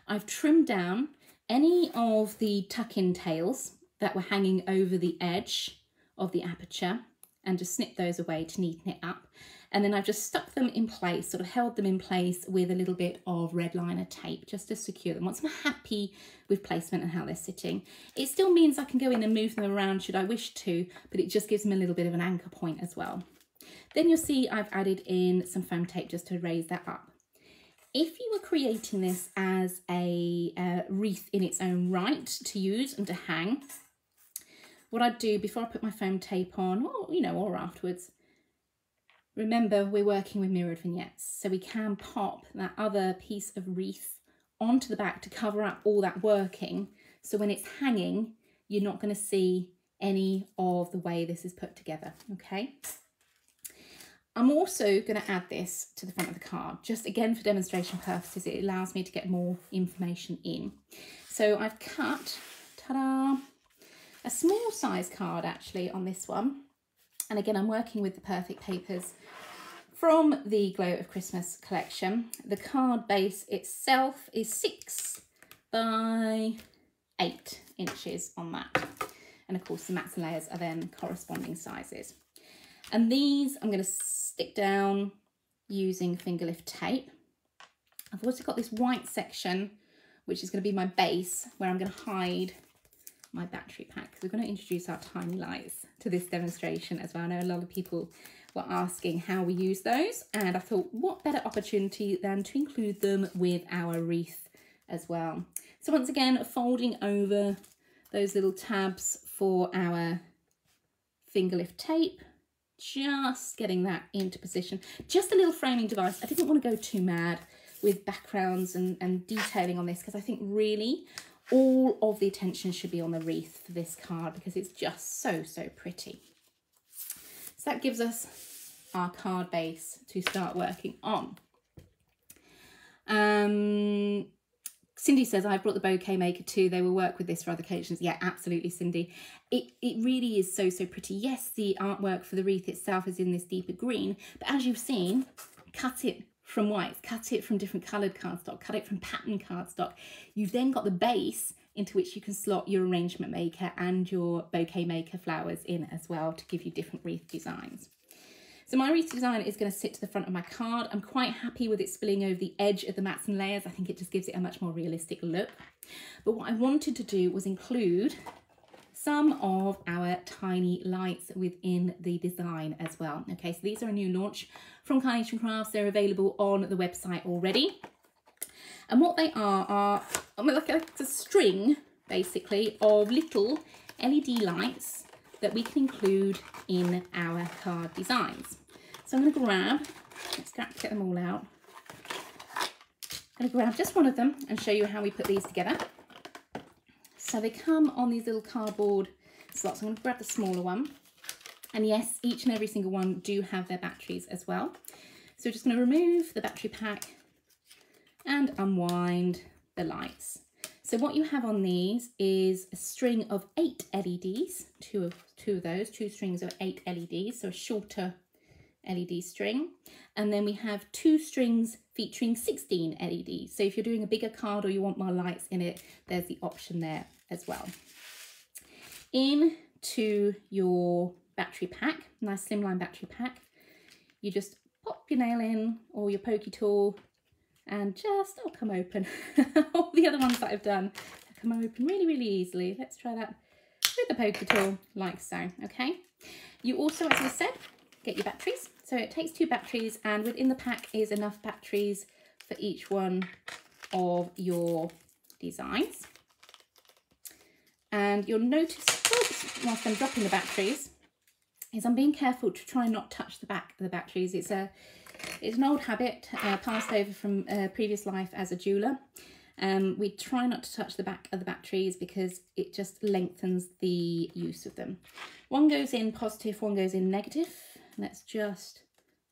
I've trimmed down any of the tuck-in tails that were hanging over the edge of the aperture and just snip those away to neaten it up. And then I've just stuck them in place, sort of held them in place with a little bit of red liner tape just to secure them. Once I'm happy with placement and how they're sitting, it still means I can go in and move them around should I wish to, but it just gives them a little bit of an anchor point as well. Then you'll see I've added in some foam tape just to raise that up. If you were creating this as a uh, wreath in its own right to use and to hang, what I'd do before I put my foam tape on, or you know, or afterwards, remember, we're working with mirrored vignettes, so we can pop that other piece of wreath onto the back to cover up all that working. So when it's hanging, you're not going to see any of the way this is put together, okay? I'm also going to add this to the front of the card, just again for demonstration purposes. It allows me to get more information in. So I've cut, ta-da, a small size card actually on this one. And again, I'm working with the Perfect Papers from the Glow of Christmas collection. The card base itself is six by eight inches on that. And of course, the mats and layers are then corresponding sizes. And these I'm going to stick down using finger lift tape. I've also got this white section, which is going to be my base, where I'm going to hide my battery pack, because we're going to introduce our tiny lights to this demonstration as well. I know a lot of people were asking how we use those, and I thought what better opportunity than to include them with our wreath as well. So once again, folding over those little tabs for our finger lift tape, just getting that into position. Just a little framing device. I didn't want to go too mad with backgrounds and, and detailing on this, because I think really all of the attention should be on the wreath for this card, because it's just so, so pretty. So that gives us our card base to start working on. Um, Cindy says, I brought the bouquet maker too. They will work with this for other occasions. Yeah, absolutely, Cindy. It, it really is so, so pretty. Yes, the artwork for the wreath itself is in this deeper green, but as you've seen, cut it from whites, cut it from different coloured cardstock, cut it from pattern cardstock. You've then got the base into which you can slot your arrangement maker and your bouquet maker flowers in as well to give you different wreath designs. So my wreath design is going to sit to the front of my card. I'm quite happy with it spilling over the edge of the mats and layers. I think it just gives it a much more realistic look. But what I wanted to do was include some of our tiny lights within the design as well. Okay, so these are a new launch from Carnation Crafts. They're available on the website already. And what they are are like a, a string, basically, of little L E D lights that we can include in our card designs. So I'm gonna grab, let's get them all out. I'm gonna grab just one of them and show you how we put these together. So they come on these little cardboard slots. I'm going to grab the smaller one. And yes, each and every single one do have their batteries as well. So we're just going to remove the battery pack and unwind the lights. So what you have on these is a string of eight L E Ds, two of, two of those, two strings of eight L E Ds, so a shorter L E D string. And then we have two strings featuring sixteen L E Ds. So if you're doing a bigger card or you want more lights in it, there's the option there as well. Into your battery pack, nice slimline battery pack, you just pop your nail in or your pokey tool and just, it'll come open. All the other ones that I've done come open really, really easily. Let's try that with the pokey tool, like so, okay? You also, as I said, get your batteries. So it takes two batteries, and within the pack is enough batteries for each one of your designs. And you'll notice, whilst I'm dropping the batteries, is I'm being careful to try and not touch the back of the batteries. It's a it's an old habit uh, passed over from a uh, previous life as a jeweller. Um, we try not to touch the back of the batteries because it just lengthens the use of them. One goes in positive, one goes in negative. Let's just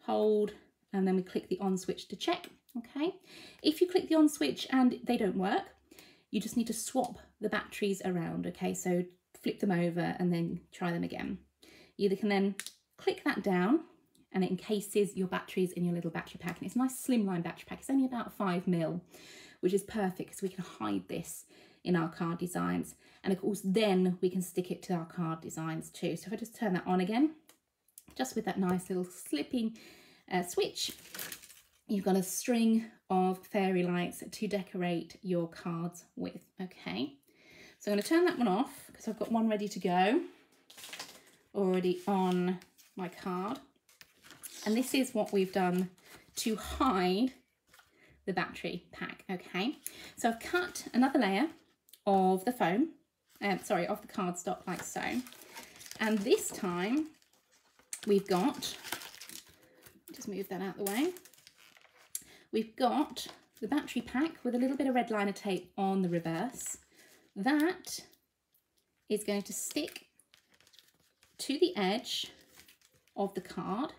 hold and then we click the on switch to check. Okay, if you click the on switch and they don't work, you just need to swap the batteries around. Okay, so flip them over and then try them again. You can then click that down and it encases your batteries in your little battery pack. And it's a nice slimline battery pack. It's only about five mil, which is perfect because we can hide this in our card designs. And of course, then we can stick it to our card designs too. So if I just turn that on again, just with that nice little slipping uh, switch, you've got a string of fairy lights to decorate your cards with, okay? So I'm gonna turn that one off because I've got one ready to go, already on my card. And this is what we've done to hide the battery pack, okay? So I've cut another layer of the foam, um, sorry, of the cardstock like so. And this time we've got, just move that out of the way. We've got the battery pack with a little bit of red liner tape on the reverse. That is going to stick to the edge of the card,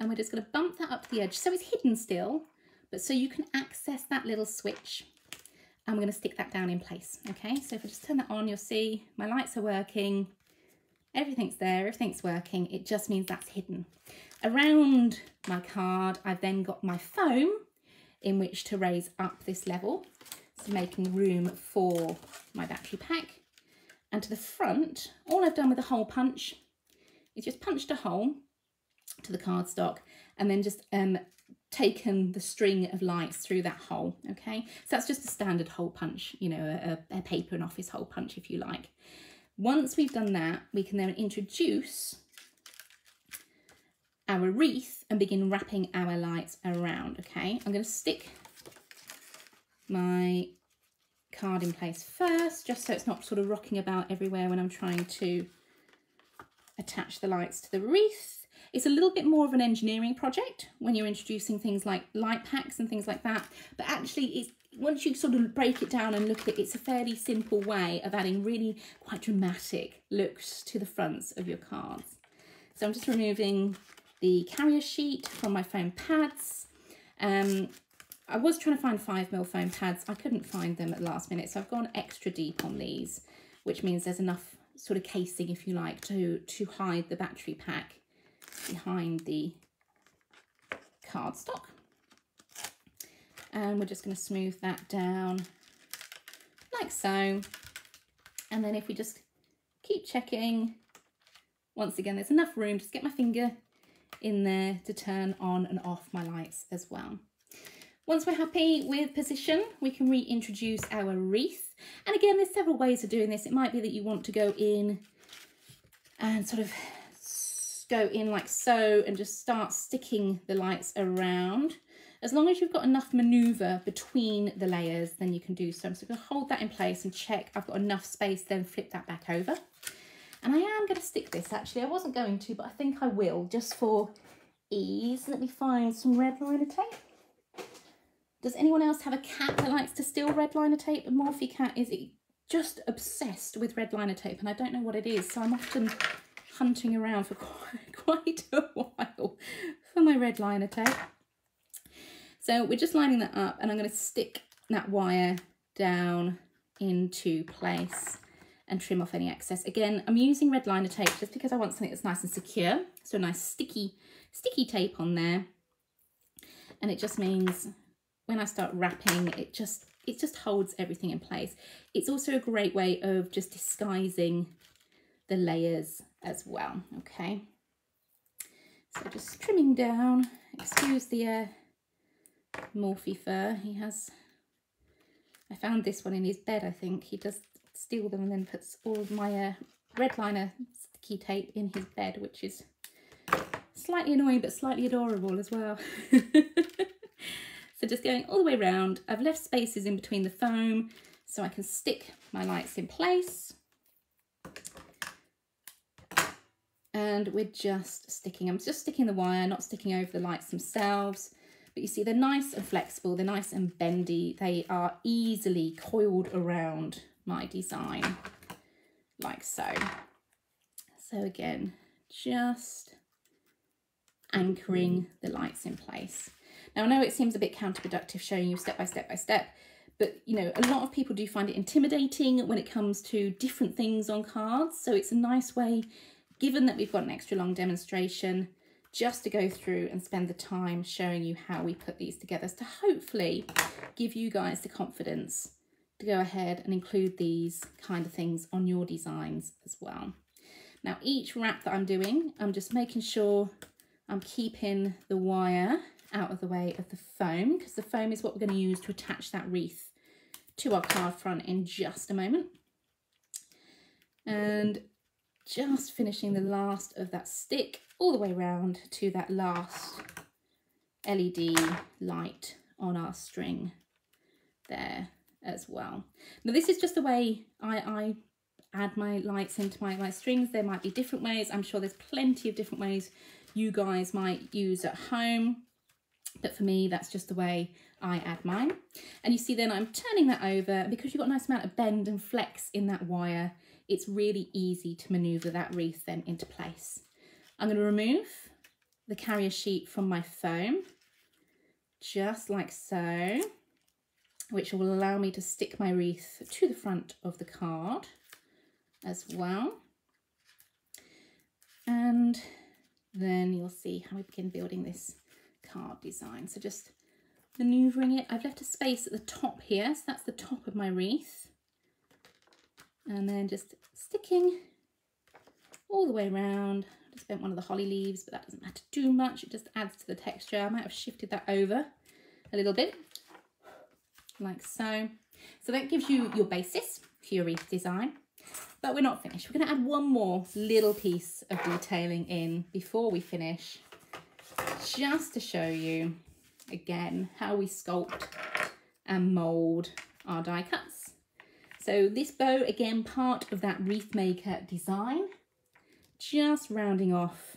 and we're just going to bump that up to the edge so it's hidden still, but so you can access that little switch, and we're going to stick that down in place. Okay, so if I just turn that on, you'll see my lights are working, everything's there, everything's working. It just means that's hidden. Around my card, I've then got my foam in which to raise up this level, so making room for my battery pack. And to the front, all I've done with a hole punch is just punched a hole to the cardstock and then just um, taken the string of lights through that hole, okay? So that's just a standard hole punch, you know, a, a paper and office hole punch if you like. Once we've done that, we can then introduce our wreath and begin wrapping our lights around, okay? I'm gonna stick my card in place first, just so it's not sort of rocking about everywhere when I'm trying to attach the lights to the wreath. It's a little bit more of an engineering project when you're introducing things like light packs and things like that, but actually it's, once you sort of break it down and look at it, it's a fairly simple way of adding really quite dramatic looks to the fronts of your cards. So I'm just removing the carrier sheet from my foam pads. Um, I was trying to find five mil foam pads. I couldn't find them at last minute, so I've gone extra deep on these, which means there's enough sort of casing, if you like, to, to hide the battery pack behind the cardstock. And we're just going to smooth that down like so. And then if we just keep checking, once again, there's enough room. Just get my finger in there to turn on and off my lights as well. Once we're happy with position, we can reintroduce our wreath. And again, there's several ways of doing this. It might be that you want to go in and sort of go in like so and just start sticking the lights around. As long as you've got enough maneuver between the layers, then you can do so. So I'm going to hold that in place and check I've got enough space, then flip that back over. And I am going to stick this, actually. I wasn't going to, but I think I will, just for ease. Let me find some red liner tape. Does anyone else have a cat that likes to steal red liner tape? A Morphe cat is just obsessed with red liner tape, and I don't know what it is, so I'm often hunting around for quite, quite a while for my red liner tape. So we're just lining that up, and I'm going to stick that wire down into place and trim off any excess. Again, I'm using red liner tape just because I want something that's nice and secure. So a nice sticky, sticky tape on there. And it just means when I start wrapping, it just, it just holds everything in place. It's also a great way of just disguising the layers as well, okay? So just trimming down, excuse the uh, Morphe fur. He has, I found this one in his bed, I think. He does steal them and then puts all of my uh, red liner sticky tape in his bed, which is slightly annoying but slightly adorable as well. So So just going all the way around, I've left spaces in between the foam so I can stick my lights in place. And we're just sticking, I'm just sticking the wire, not sticking over the lights themselves. But you see, they're nice and flexible, they're nice and bendy, they are easily coiled around my design, like so. So again, just anchoring the lights in place. Now I know it seems a bit counterproductive showing you step by step by step, but you know, a lot of people do find it intimidating when it comes to different things on cards. So it's a nice way, given that we've got an extra long demonstration, just to go through and spend the time showing you how we put these together, so to hopefully give you guys the confidence to go ahead and include these kind of things on your designs as well. Now each wrap that I'm doing, I'm just making sure I'm keeping the wire out of the way of the foam, because the foam is what we're going to use to attach that wreath to our card front in just a moment. And just finishing the last of that stick all the way around to that last L E D light on our string there as well. Now this is just the way I, I add my lights into my, my strings. There might be different ways. I'm sure there's plenty of different ways you guys might use at home, but for me that's just the way I add mine. And you see then I'm turning that over, because you've got a nice amount of bend and flex in that wire, it's really easy to maneuver that wreath then into place. I'm going to remove the carrier sheet from my foam, just like so, which will allow me to stick my wreath to the front of the card as well. And then you'll see how we begin building this card design. So just manoeuvring it. I've left a space at the top here, so that's the top of my wreath. And then just sticking all the way around. I just bent one of the holly leaves, but that doesn't matter too much. It just adds to the texture. I might have shifted that over a little bit, like so. So that gives you your basis for your wreath design. But we're not finished. We're going to add one more little piece of detailing in before we finish, just to show you again how we sculpt and mould our die cuts. So this bow, again, part of that Wreath Maker design, just rounding off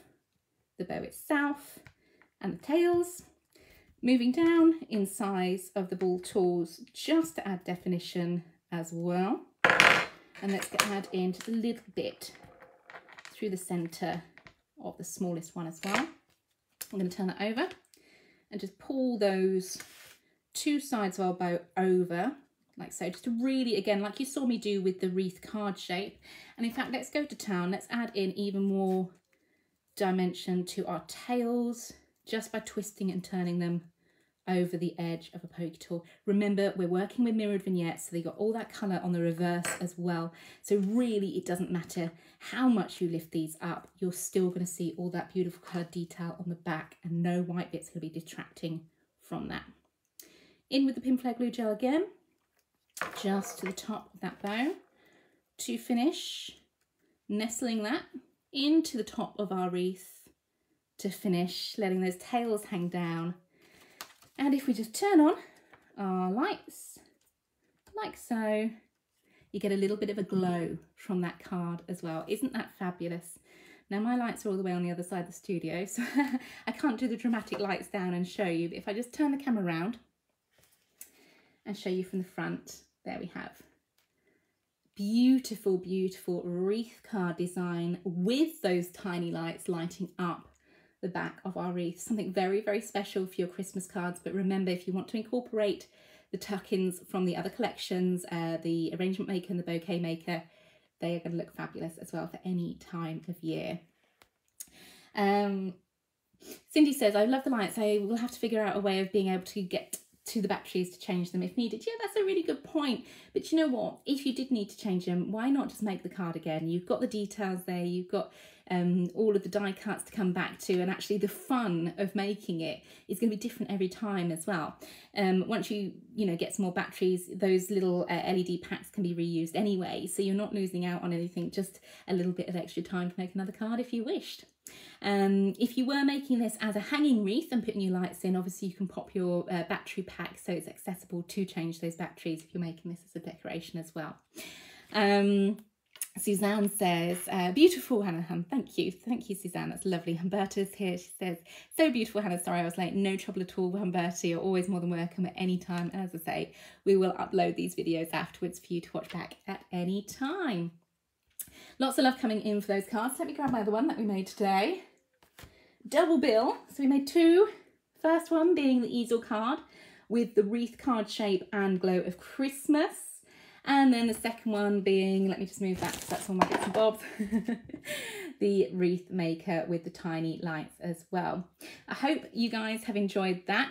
the bow itself and the tails, moving down in size of the ball tools just to add definition as well. And let's add in just a little bit through the centre of the smallest one as well. I'm going to turn that over and just pull those two sides of our bow over, like so, just to really, again, like you saw me do with the wreath card shape. And in fact, let's go to town. Let's add in even more dimension to our tails just by twisting and turning them over the edge of a poke tool. Remember, we're working with mirrored vignettes, so they got all that colour on the reverse as well. So really, it doesn't matter how much you lift these up, you're still going to see all that beautiful colour detail on the back, and no white bits will be detracting from that. In with the Pinflare glue gel again, just to the top of that bow to finish, nestling that into the top of our wreath to finish, letting those tails hang down. And if we just turn on our lights, like so, you get a little bit of a glow from that card as well. Isn't that fabulous? Now my lights are all the way on the other side of the studio, so I can't do the dramatic lights down and show you, but if I just turn the camera around and show you from the front, there we have. Beautiful, beautiful wreath card design with those tiny lights lighting up the back of our wreath. Something very, very special for your Christmas cards. But remember, if you want to incorporate the tuck-ins from the other collections, uh, the Arrangement Maker and the Bouquet Maker, they are going to look fabulous as well for any time of year. Um, Cindy says, I love the lights. I will have to figure out a way of being able to get to the batteries to change them if needed. Yeah, that's a really good point. But you know what? If you did need to change them, why not just make the card again? You've got the details there. You've got um, all of the die cuts to come back to, and actually the fun of making it is going to be different every time as well. Um, once you, you know, get some more batteries, those little uh, L E D packs can be reused anyway, so you're not losing out on anything, just a little bit of extra time to make another card if you wished. Um, if you were making this as a hanging wreath and putting your lights in, obviously you can pop your uh, battery pack so it's accessible to change those batteries if you're making this as a decoration as well. Um, Suzanne says, uh, beautiful Hannah, Hannah, thank you. Thank you, Suzanne, that's lovely. Humberta's here, she says, so beautiful Hannah, sorry I was late, no trouble at all, Humberta, you're always more than welcome at any time. And as I say, we will upload these videos afterwards for you to watch back at any time. Lots of love coming in for those cards. Let me grab my other one that we made today. Double bill, so we made two. First one being the easel card with the wreath card shape and glow of Christmas. And then the second one being, let me just move that because that's all my bits and bobs, the wreath maker with the tiny lights as well. I hope you guys have enjoyed that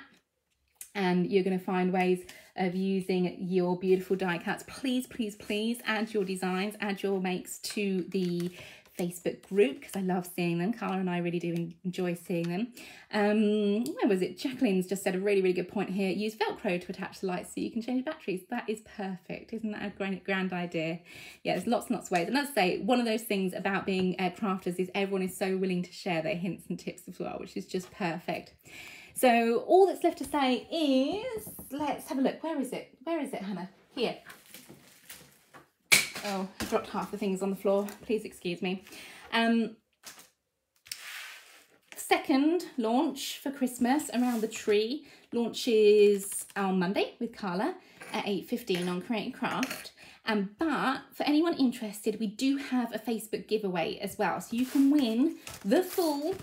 and you're going to find ways of using your beautiful die cuts. Please, please, please add your designs, add your makes to the Facebook group because I love seeing them. Carla and I really do enjoy seeing them. Um, where was it? Jacqueline's just said a really, really good point here. Use Velcro to attach the lights so you can change batteries. That is perfect. Isn't that a grand, grand idea? Yeah, there's lots and lots of ways. And as I say, one of those things about being uh, crafters is everyone is so willing to share their hints and tips as well, which is just perfect. So all that's left to say is, let's have a look. Where is it? Where is it, Hannah? Here. Oh, I dropped half the things on the floor. Please excuse me. Um, second launch for Christmas, Around the Tree, launches on Monday with Carla at eight fifteen on Create and Craft. Um, but for anyone interested, we do have a Facebook giveaway as well. So you can win the full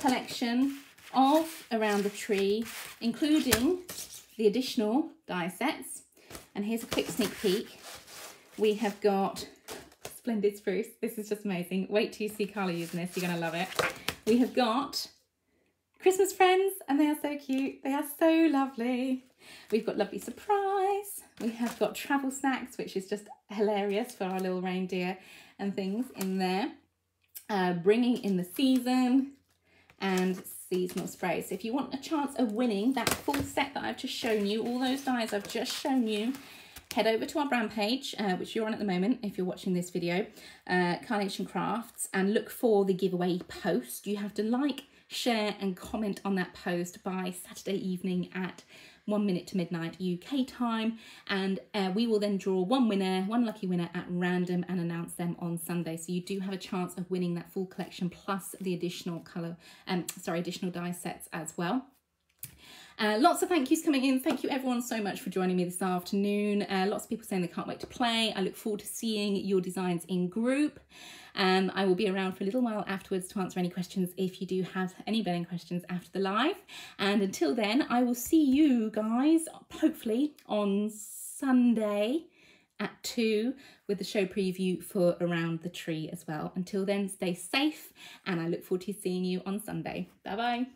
collection of Around the Tree, including the additional die sets. And here's a quick sneak peek. We have got Splendid Spruce. This is just amazing. Wait till you see Carla using this. You're going to love it. We have got Christmas Friends, and they are so cute. They are so lovely. We've got Lovely Surprise. We have got Travel Snacks, which is just hilarious for our little reindeer and things in there. Uh, bringing in the Season and Seasonal Sprays. So if you want a chance of winning that full set that I've just shown you, all those dies I've just shown you, head over to our brand page, uh, which you're on at the moment if you're watching this video, uh, Carnation Crafts, and look for the giveaway post. You have to like, share and comment on that post by Saturday evening at one minute to midnight U K time, and uh, we will then draw one winner, one lucky winner at random and announce them on Sunday. So you do have a chance of winning that full collection plus the additional colour, um, sorry, additional die sets as well. Uh, lots of thank yous coming in. Thank you everyone so much for joining me this afternoon. Uh, lots of people saying they can't wait to play. I look forward to seeing your designs in group. Um, I will be around for a little while afterwards to answer any questions if you do have any burning questions after the live. And until then, I will see you guys hopefully on Sunday at two with the show preview for Around the Tree as well. Until then, stay safe and I look forward to seeing you on Sunday. Bye bye.